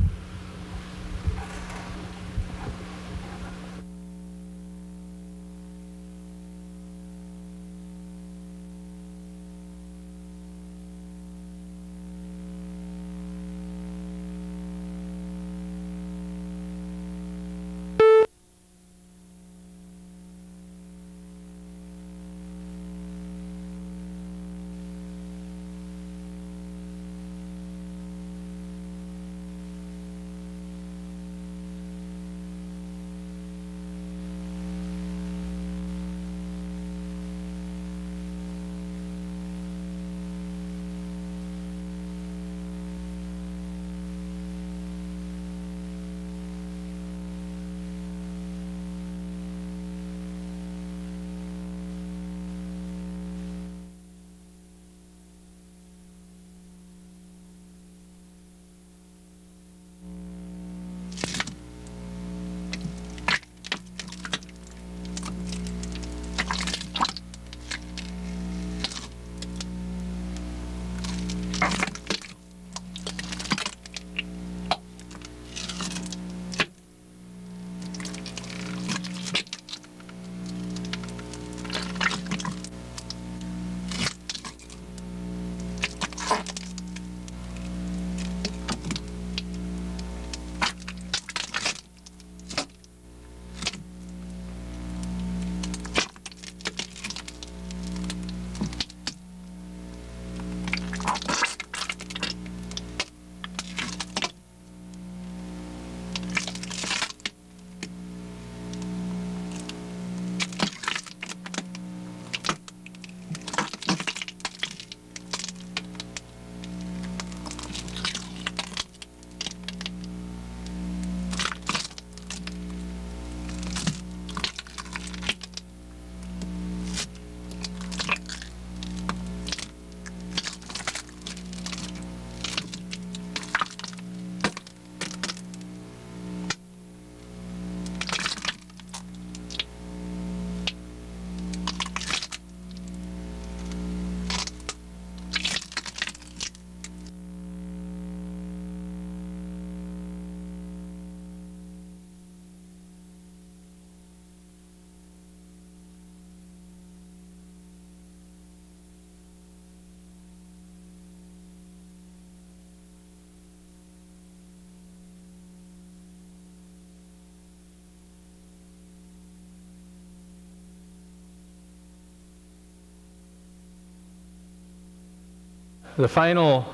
The final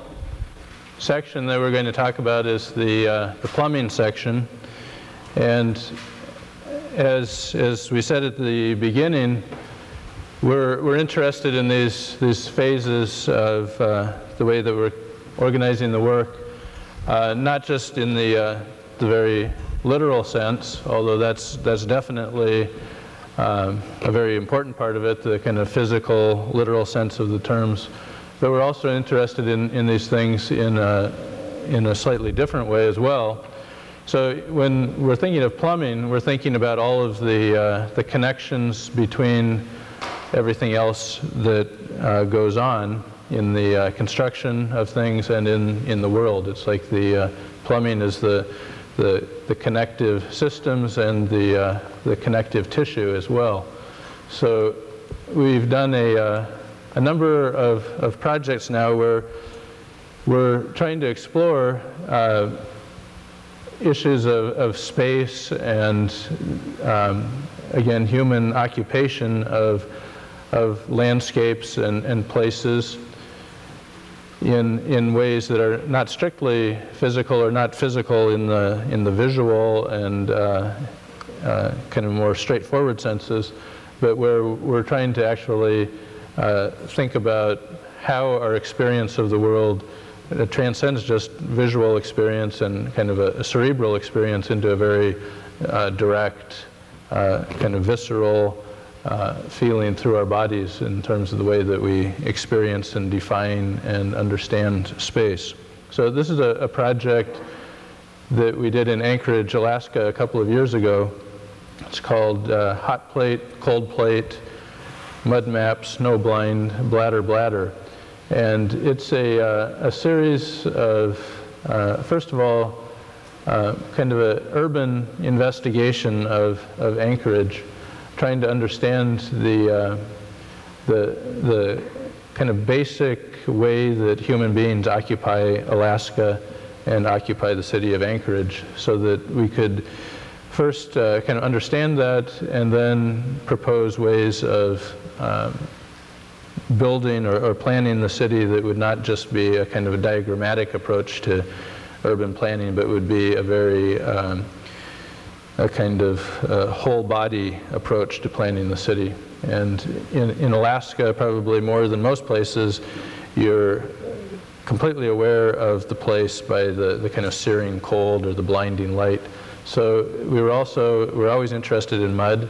section that we're going to talk about is the plumbing section. And as we said at the beginning, we're interested in these phases of the way that we're organizing the work, not just in the very literal sense, although that's definitely a very important part of it, the kind of physical, literal sense of the terms. But we're also interested in these things in a slightly different way as well. So when we're thinking of plumbing, we're thinking about all of the connections between everything else that goes on in the construction of things and in the world. It's like the plumbing is the connective systems and the connective tissue as well. So we've done a number of projects now where we're trying to explore issues of space and, again, human occupation of landscapes and places in ways that are not strictly physical or not physical in the visual and kind of more straightforward senses, but where we're trying to actually think about how our experience of the world transcends just visual experience and kind of a cerebral experience into a very direct, kind of visceral feeling through our bodies in terms of the way that we experience and define and understand space. So this is a project that we did in Anchorage, Alaska a couple of years ago. It's called Hot Plate, Cold Plate, Mud Map, Snow Blind, Bladder, Bladder. And it's a series of, first of all, kind of an urban investigation of Anchorage, trying to understand the kind of basic way that human beings occupy Alaska and occupy the city of Anchorage, so that we could first kind of understand that and then propose ways of building or planning the city that would not just be a kind of a diagrammatic approach to urban planning, but would be a very a kind of whole body approach to planning the city. And in Alaska, probably more than most places, you're completely aware of the place by the kind of searing cold or the blinding light. So we're always interested in mud.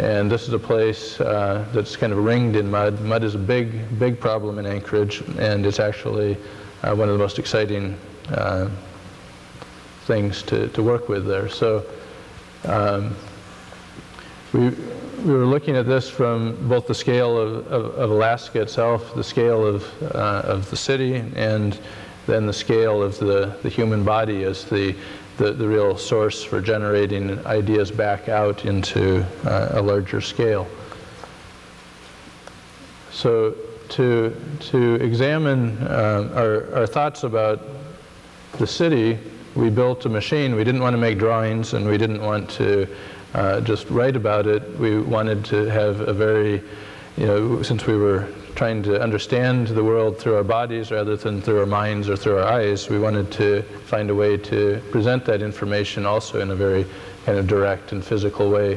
And this is a place that's kind of ringed in mud. Mud is a big, big problem in Anchorage, and it's actually one of the most exciting things to work with there. So we were looking at this from both the scale of Alaska itself, the scale of the city, and then the scale of the human body as the real source for generating ideas back out into a larger scale. So to examine our thoughts about the city, we built a machine. We didn't want to make drawings, and we didn't want to just write about it. We wanted to have a very, since we were trying to understand the world through our bodies rather than through our minds or through our eyes, we wanted to find a way to present that information also in a very kind of direct and physical way.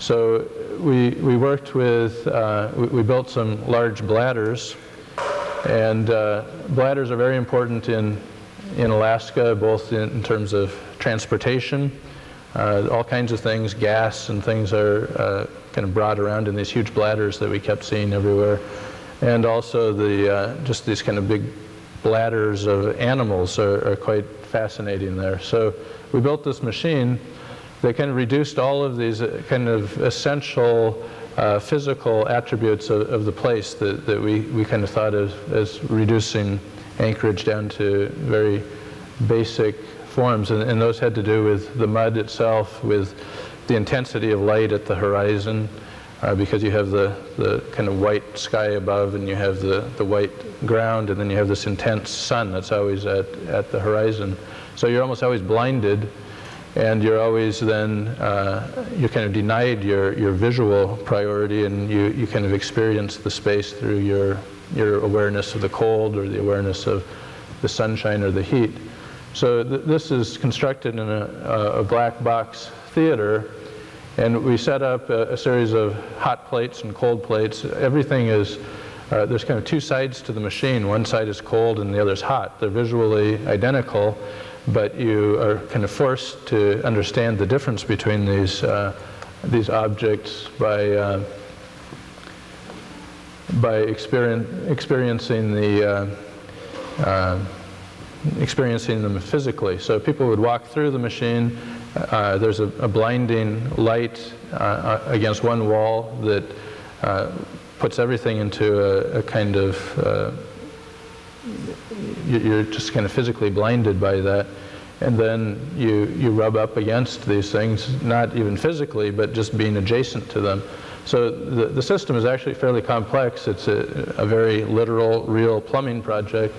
So we worked with, we built some large bladders, and bladders are very important in Alaska, both in terms of transportation, all kinds of things, gas and things are kind of brought around in these huge bladders that we kept seeing everywhere. And also just these kind of big bladders of animals are quite fascinating there. So we built this machine that kind of reduced all of these kind of essential physical attributes of the place that we kind of thought of as reducing Anchorage down to very basic forms. And those had to do with the mud itself, with the intensity of light at the horizon, because you have the kind of white sky above, and you have the white ground, and then you have this intense sun that's always at the horizon. So you're almost always blinded, and you're always then, you're kind of denied your visual priority, and you kind of experience the space through your your awareness of the cold or the awareness of the sunshine or the heat. So this is constructed in a black box theater, and we set up a series of hot plates and cold plates. Everything is, there's kind of two sides to the machine. One side is cold and the other is hot. They're visually identical, but you are kind of forced to understand the difference between these objects by experiencing them physically. So people would walk through the machine. There's a blinding light against one wall that puts everything into a kind of, you're just kind of physically blinded by that. And then you rub up against these things, not even physically, but just being adjacent to them. So the system is actually fairly complex. It's a very literal, real plumbing project.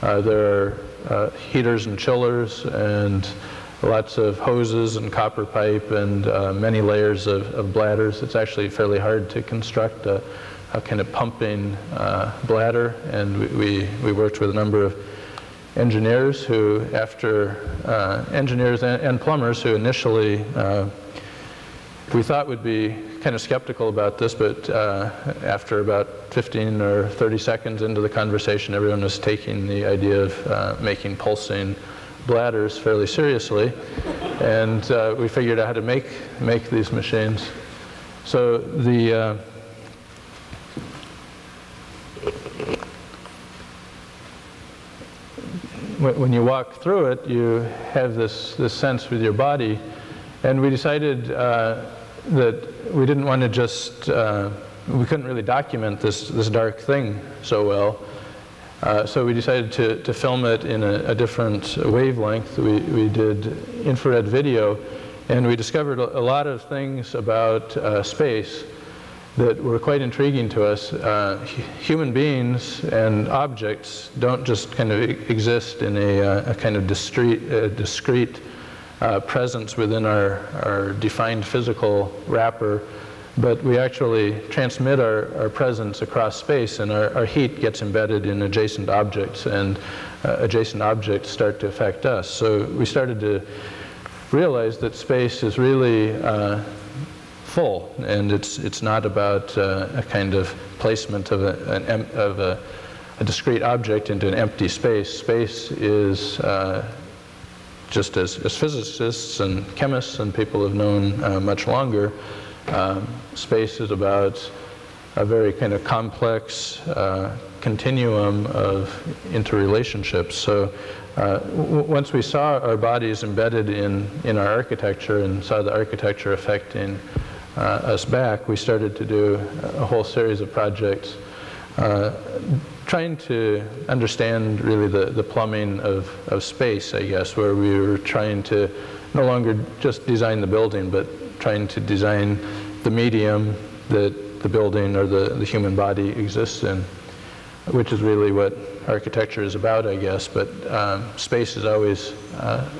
There are heaters and chillers and lots of hoses and copper pipe and many layers of bladders. It's actually fairly hard to construct a kind of pumping bladder, and we worked with a number of engineers who, after engineers and plumbers who initially we thought would be kind of skeptical about this, but after about 15 or 30 seconds into the conversation, everyone was taking the idea of making pulsing bladders fairly seriously, and we figured out how to make these machines. So when you walk through it, you have this sense with your body, and we decided that we didn't want to just, we couldn't really document this dark thing so well. So we decided to film it in a different wavelength. We did infrared video, and we discovered a lot of things about space that were quite intriguing to us. Human beings and objects don't just kind of exist in a kind of discrete presence within our defined physical wrapper, but we actually transmit our presence across space, and our heat gets embedded in adjacent objects, and adjacent objects start to affect us. So we started to realize that space is really full, and it's not about a kind of placement of a discrete object into an empty space. Space is just as physicists and chemists and people have known much longer, space is about a very kind of complex continuum of interrelationships. So once we saw our bodies embedded in our architecture and saw the architecture affecting us back, we started to do a whole series of projects trying to understand really the plumbing of space, I guess, where we were trying to no longer just design the building, but trying to design the medium that the building or the human body exists in, which is really what architecture is about, I guess. But space is always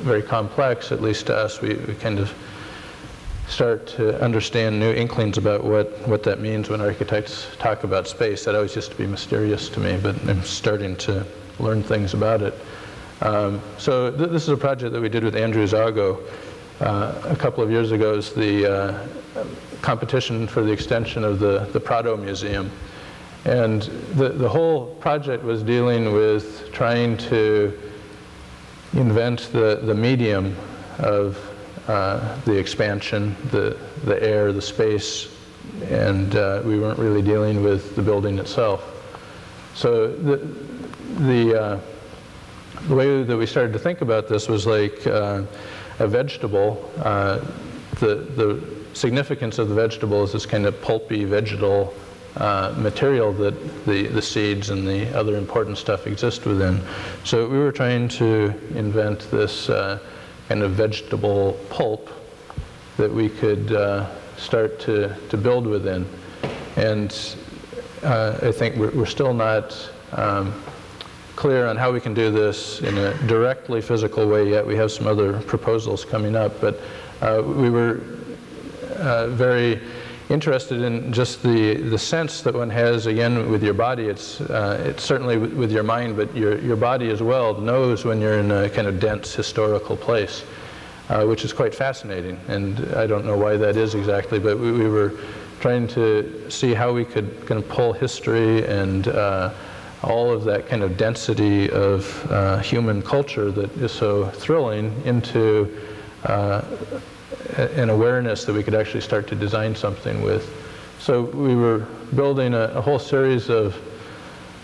very complex, at least to us. We kind of start to understand new inklings about what that means when architects talk about space. That always used to be mysterious to me, but I'm starting to learn things about it. So this is a project that we did with Andrew Zago a couple of years ago. Is the competition for the extension of the Prado Museum. And the whole project was dealing with trying to invent the medium of the expansion, the air, the space, and we weren't really dealing with the building itself. So the way that we started to think about this was like a vegetable. The significance of the vegetable is this kind of pulpy vegetal material that the seeds and the other important stuff exist within. So we were trying to invent this kind of vegetable pulp that we could start to build within. And I think we're still not clear on how we can do this in a directly physical way yet. We have some other proposals coming up, but we were very interested in just the sense that one has, again, with your body. It's certainly with your mind, but your body as well knows when you're in a kind of dense historical place, which is quite fascinating. And I don't know why that is exactly, but we were trying to see how we could kind of pull history and all of that kind of density of human culture that is so thrilling into an awareness that we could actually start to design something with. So we were building a whole series of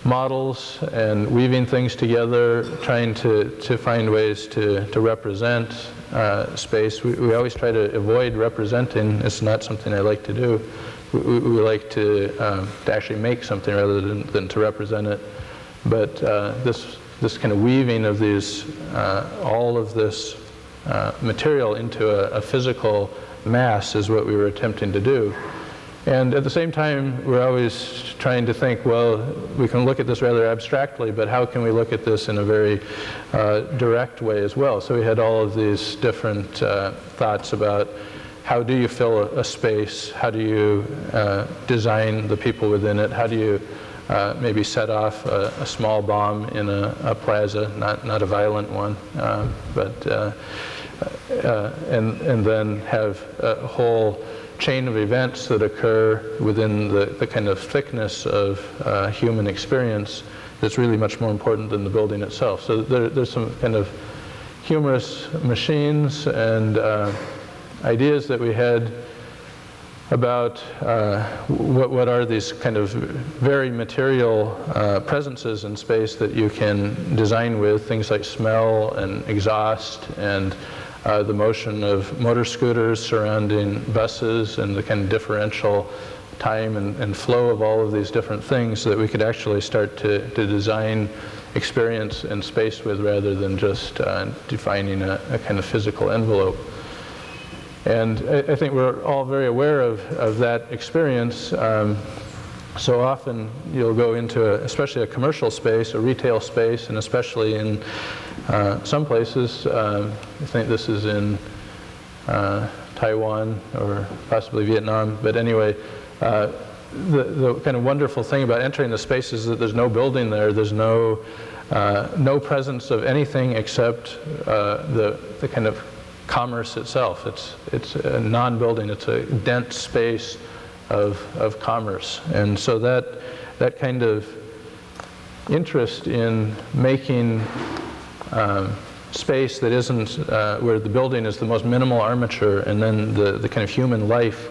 models and weaving things together, trying to find ways to represent space. We always try to avoid representing. It's not something I like to do. We like to actually make something rather than to represent it. But this kind of weaving of these, all of this material into a physical mass is what we were attempting to do. And at the same time, we're always trying to think, well, we can look at this rather abstractly, but how can we look at this in a very direct way as well? So we had all of these different thoughts about how do you fill a space? How do you design the people within it? How do you maybe set off a small bomb in a plaza, not a violent one, and then have a whole chain of events that occur within the kind of thickness of human experience that's really much more important than the building itself. So there's some kind of humorous machines and ideas that we had about what are these kind of very material presences in space that you can design with, things like smell and exhaust and the motion of motor scooters surrounding buses and the kind of differential time and flow of all of these different things so that we could actually start to design experience in space with rather than just defining a kind of physical envelope. And I think we're all very aware of that experience. So often you'll go into, especially a commercial space, a retail space, and especially in some places, I think this is in Taiwan or possibly Vietnam, but anyway, the kind of wonderful thing about entering the space is that there's no building there, there's no presence of anything except the kind of commerce itself. It's a non-building. It's a dense space of commerce. And so that kind of interest in making space that isn't where the building is the most minimal armature, and then the kind of human life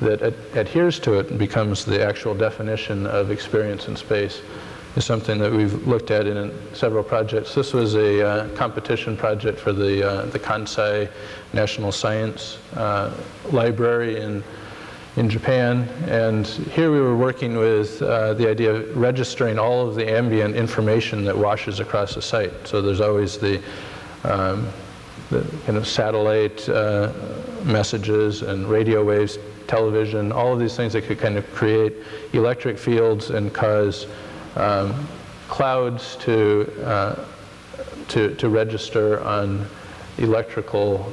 that adheres to it and becomes the actual definition of experience in space is something that we've looked at in several projects. This was a competition project for the Kansai National Science Library in Japan. And here we were working with the idea of registering all of the ambient information that washes across the site. So there's always the kind of satellite messages and radio waves, television, all of these things that could kind of create electric fields and cause clouds to register on electrical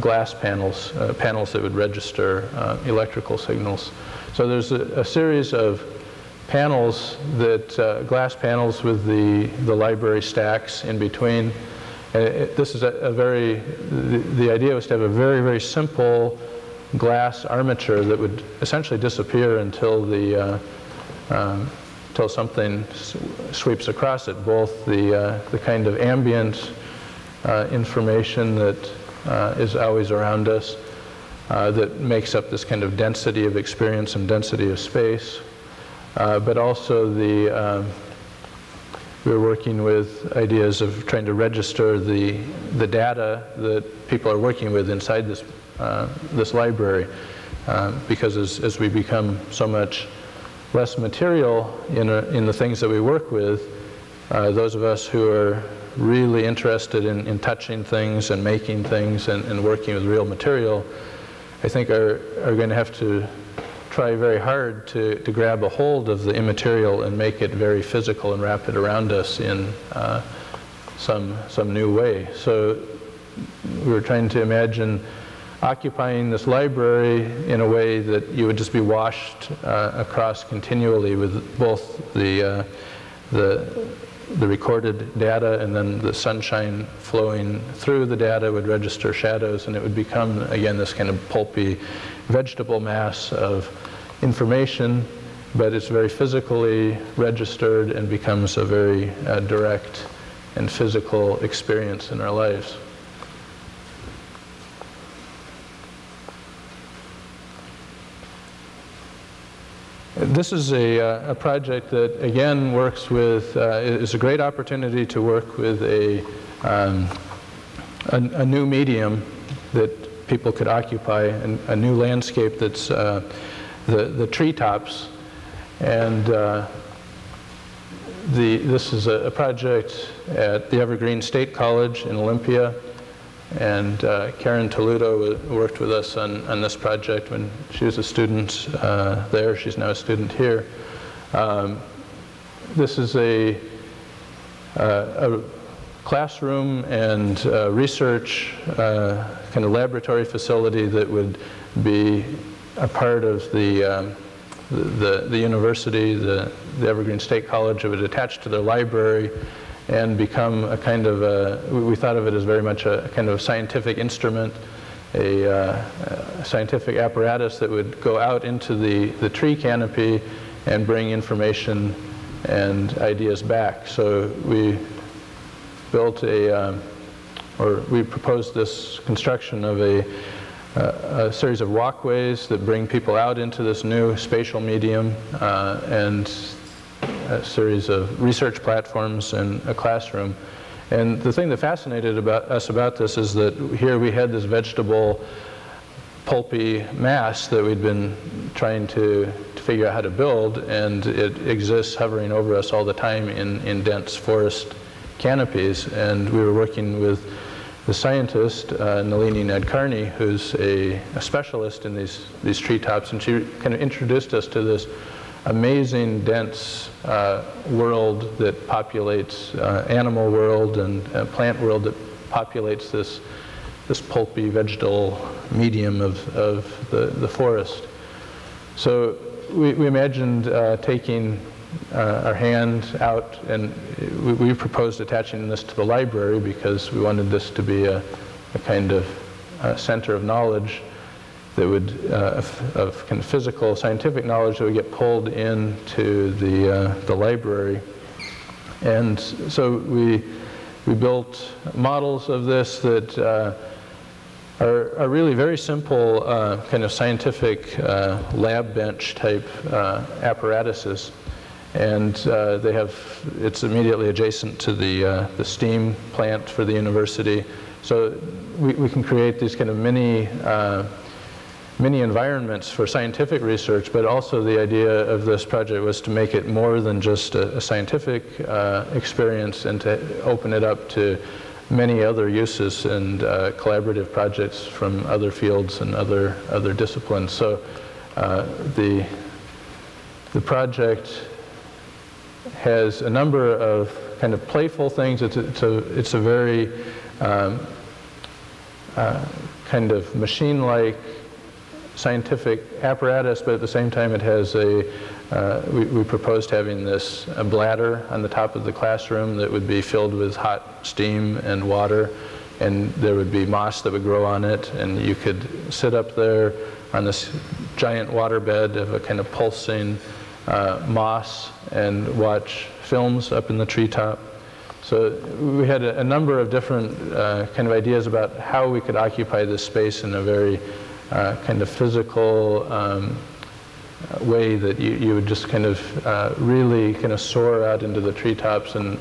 glass panels, panels that would register electrical signals. So there's a series of panels that, glass panels with the library stacks in between. This is the idea was to have a very, very simple glass armature that would essentially disappear until until something sweeps across it, both the kind of ambient information that is always around us that makes up this kind of density of experience and density of space, but also we're working with ideas of trying to register the data that people are working with inside this library, because as we become so much less material in the things that we work with, those of us who are really interested in touching things and making things and working with real material, I think are going to have to try very hard to grab a hold of the immaterial and make it very physical and wrap it around us in some new way. So we were trying to imagine occupying this library in a way that you would just be washed across continually with both the recorded data, and then the sunshine flowing through the data would register shadows, and it would become, again, this kind of pulpy vegetable mass of information, but it's very physically registered and becomes a very direct and physical experience in our lives. This is a project that, again, works with, is a great opportunity to work with a new medium that people could occupy, and a new landscape that's the treetops. And this is a project at the Evergreen State College in Olympia. And Karen Toludo worked with us on this project when she was a student there. She's now a student here. This is a classroom and research kind of laboratory facility that would be a part of the university, the Evergreen State College. It would attach to their library and become a kind of a, we thought of it as very much a kind of scientific instrument, a scientific apparatus that would go out into the tree canopy and bring information and ideas back. So we built we proposed this construction of a series of walkways that bring people out into this new spatial medium, and a series of research platforms and a classroom. And the thing that fascinated us about this is that here we had this vegetable pulpy mass that we'd been trying to figure out how to build, and it exists hovering over us all the time in dense forest canopies. And we were working with the scientist, Nalini Nadkarni, who's a specialist in these treetops, and she kind of introduced us to this amazing, dense world that populates, animal world and plant world that populates this pulpy vegetal medium of the forest. So we imagined taking our hand out, and we proposed attaching this to the library because we wanted this to be a kind of center of knowledge that would, of kind of physical scientific knowledge that would get pulled into the library. And so we built models of this that are really very simple kind of scientific lab bench type apparatuses. And they have, it's immediately adjacent to the steam plant for the university. So we can create these kind of many environments for scientific research, but also the idea of this project was to make it more than just a scientific experience and to open it up to many other uses and collaborative projects from other fields and other disciplines. So the project has a number of kind of playful things. It's a very kind of machine-like scientific apparatus, but at the same time it has we proposed having this a bladder on the top of the classroom that would be filled with hot steam and water, and there would be moss that would grow on it, and you could sit up there on this giant waterbed of a kind of pulsing moss and watch films up in the treetop. So we had a number of different kind of ideas about how we could occupy this space in a very kind of physical way that you would just kind of really kind of soar out into the treetops and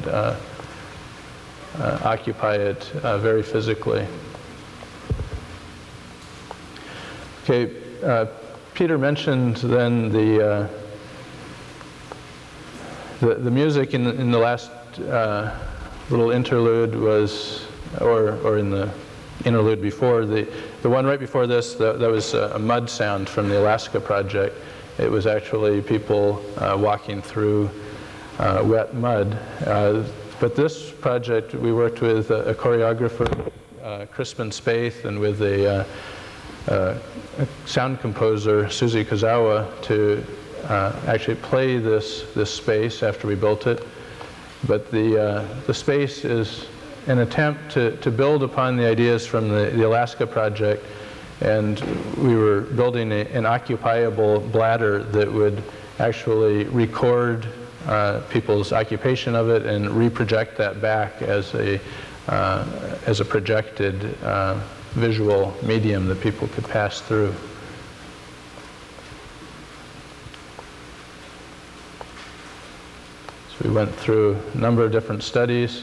occupy it very physically. Okay, Peter mentioned then the music in the last little interlude was, or in the interlude before, the one right before this, that was a mud sound from the Alaska project. It was actually people walking through wet mud. But this project, we worked with a choreographer, Crispin Spaeth, and with sound composer Suzy Kozawa to actually play this space after we built it. But the space is an attempt to build upon the ideas from the Alaska project, and we were building an occupiable bladder that would actually record people's occupation of it and reproject that back as a projected visual medium that people could pass through. So we went through a number of different studies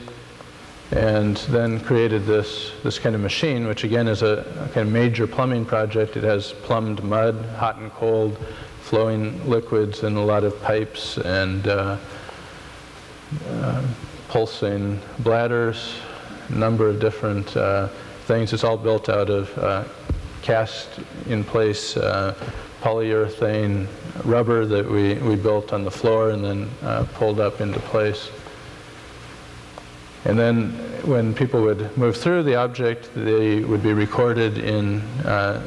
and then created this kind of machine, which again is a kind of major plumbing project. It has plumbed mud, hot and cold, flowing liquids, and a lot of pipes and pulsing bladders, a number of different things. It's all built out of cast-in-place polyurethane rubber that we built on the floor and then pulled up into place. And then when people would move through the object, they would be recorded in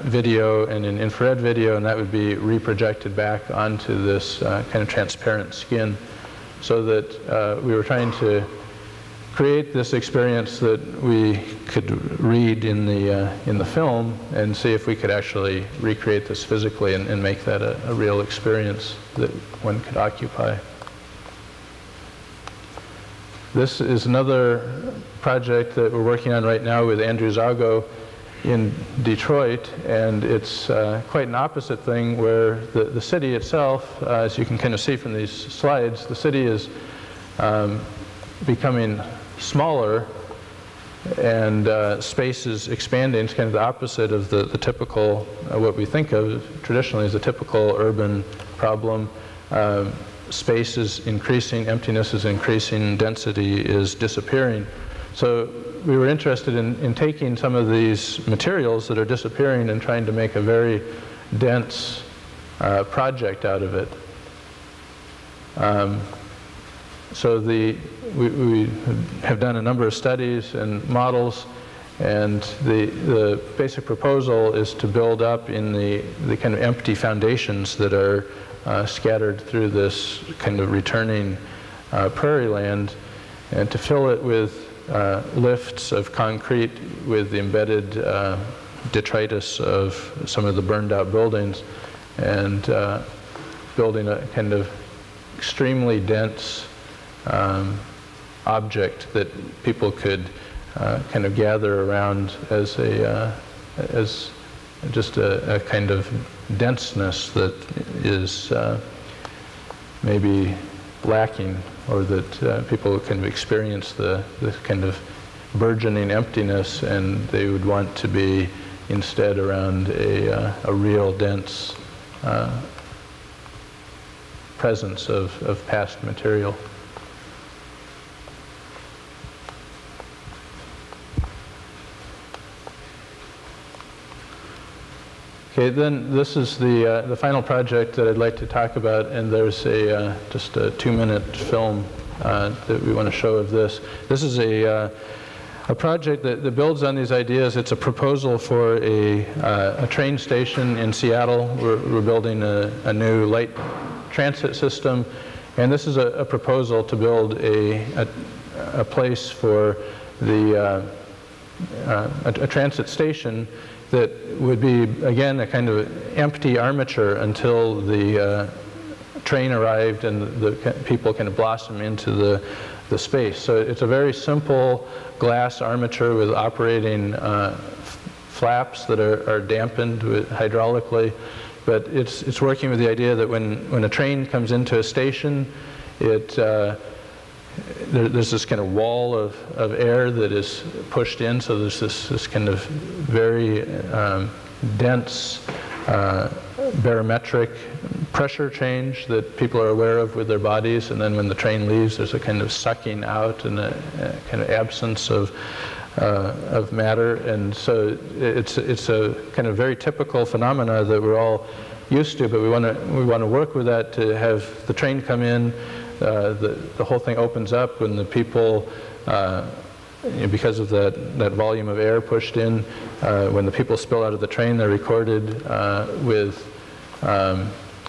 video and in infrared video, and that would be reprojected back onto this kind of transparent skin, so that we were trying to create this experience that we could read in the film and see if we could actually recreate this physically and make that a real experience that one could occupy. This is another project that we're working on right now with Andrew Zago in Detroit, and it's quite an opposite thing, where the city itself, as you can kind of see from these slides, the city is becoming smaller and space is expanding. It's kind of the opposite of the typical, what we think of traditionally as the typical urban problem. Space is increasing, emptiness is increasing, density is disappearing. So we were interested in taking some of these materials that are disappearing and trying to make a very dense project out of it. So we have done a number of studies and models, and the basic proposal is to build up in the kind of empty foundations that are scattered through this kind of returning prairie land, and to fill it with lifts of concrete with the embedded detritus of some of the burned out buildings, and building a kind of extremely dense object that people could kind of gather around as just a kind of denseness that is maybe lacking, or that people can experience the kind of burgeoning emptiness, and they would want to be instead around a real dense presence of past material. Okay, then this is the final project that I'd like to talk about, and there's just a 2-minute film that we want to show of this. This is a project that builds on these ideas. It's a proposal for a train station in Seattle. We're building a new light transit system, and this is a proposal to build a place for a transit station that would be, again, a kind of empty armature until the train arrived and the people kind of blossom into the space. So it's a very simple glass armature with operating flaps that are dampened hydraulically. But it's working with the idea that when a train comes into a station, it there's this kind of wall of air that is pushed in, so there's this kind of very dense barometric pressure change that people are aware of with their bodies, and then when the train leaves, there's a kind of sucking out and a kind of absence of matter. And so it's a kind of very typical phenomena that we're all used to, but we want to work with that to have the train come in. The whole thing opens up when the people because of that volume of air pushed in, when the people spill out of the train, they're recorded with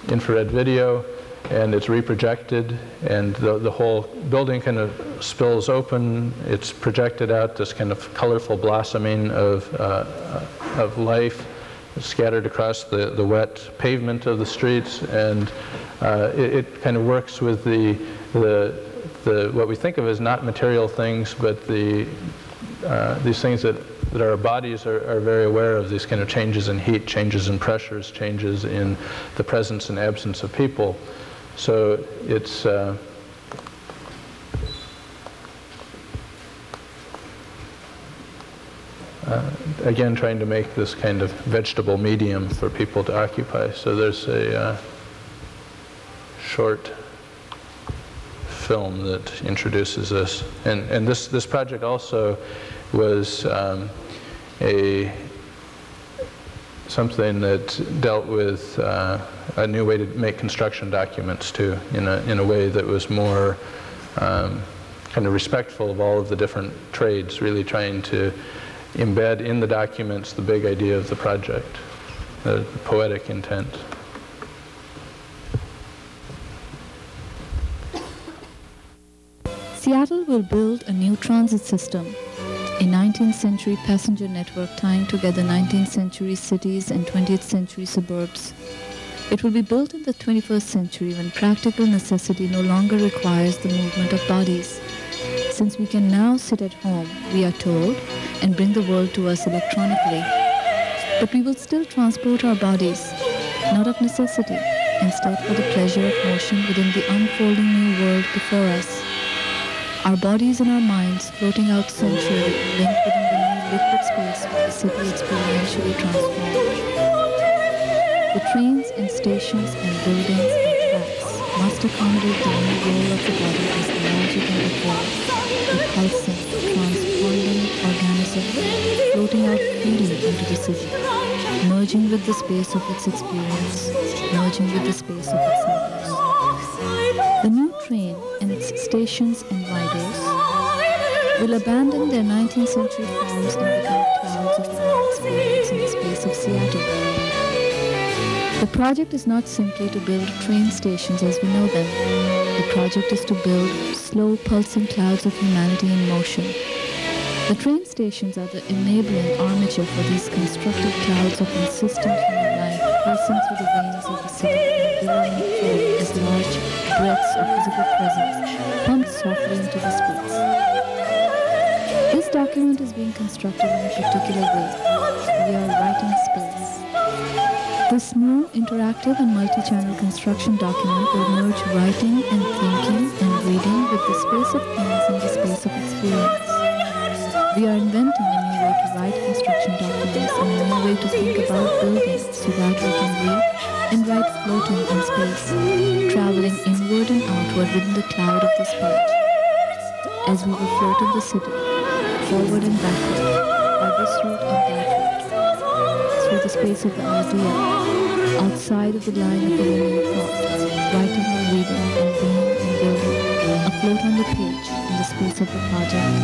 infrared video, and it's reprojected, and the whole building kind of spills open. It's projected out, this kind of colorful blossoming of life scattered across the wet pavement of the streets, and it kind of works with the what we think of as not material things, but these things that our bodies are very aware of, these kind of changes in heat, changes in pressures, changes in the presence and absence of people. So it's again trying to make this kind of vegetable medium for people to occupy. So there's a short film that introduces this, and this project also was something that dealt with a new way to make construction documents too, in a way that was more kind of respectful of all of the different trades, really trying to embed in the documents the big idea of the project, the poetic intent. Seattle will build a new transit system. A 19th century passenger network tying together 19th century cities and 20th century suburbs. It will be built in the 21st century when practical necessity no longer requires the movement of bodies. Since we can now sit at home, we are told, and bring the world to us electronically. But we will still transport our bodies, not of necessity, instead for the pleasure of motion within the unfolding new world before us. Our bodies and our minds floating out sensually, linked within the new liquid space where the city experientially transformed. The trains and stations and buildings and tracks must accommodate the new role of the body as the magic and the world, a pulsing, transforming organism, floating out freely into the city, merging with the space of its experience, merging with the space of its neighbors. The new train and its stations and riders will abandon their 19th century forms and become clouds of flying spirits in the space of Seattle. The project is not simply to build train stations as we know them. The project is to build slow pulsing clouds of humanity in motion. The train stations are the enabling armature for these constructive clouds of insistent human life pulsing through the veins of the city, billowing forth as large breaths of physical presence pumped softly into the space. This document is being constructed in a particular way. We are writing space. This new interactive and multi-channel construction document will merge writing and thinking and reading with the space of things and the space of experience. We are inventing a new way to write construction documents and a new way to think about buildings so that we can read and right floating in space, traveling inward and outward within the cloud of this part. As we will float in the city, forward and backward, by this route and that route, through the space of the idea, outside of the line of the living thought, writing and reading and being and building, afloat on the page in the space of the project.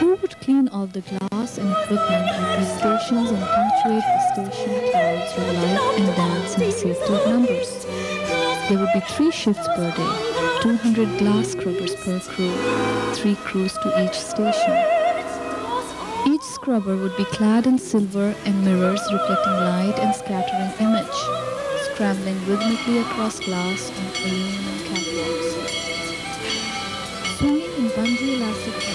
Who would clean all the glass and equipment at these stations and punctuate the station clouds with life and dance and safety of numbers? There would be 3 shifts per day, 200 glass scrubbers per crew, 3 crews to each station. Each scrubber would be clad in silver and mirrors reflecting light and scattering image, scrambling rhythmically across glass on aluminum catwalks. Swinging in bungee elastic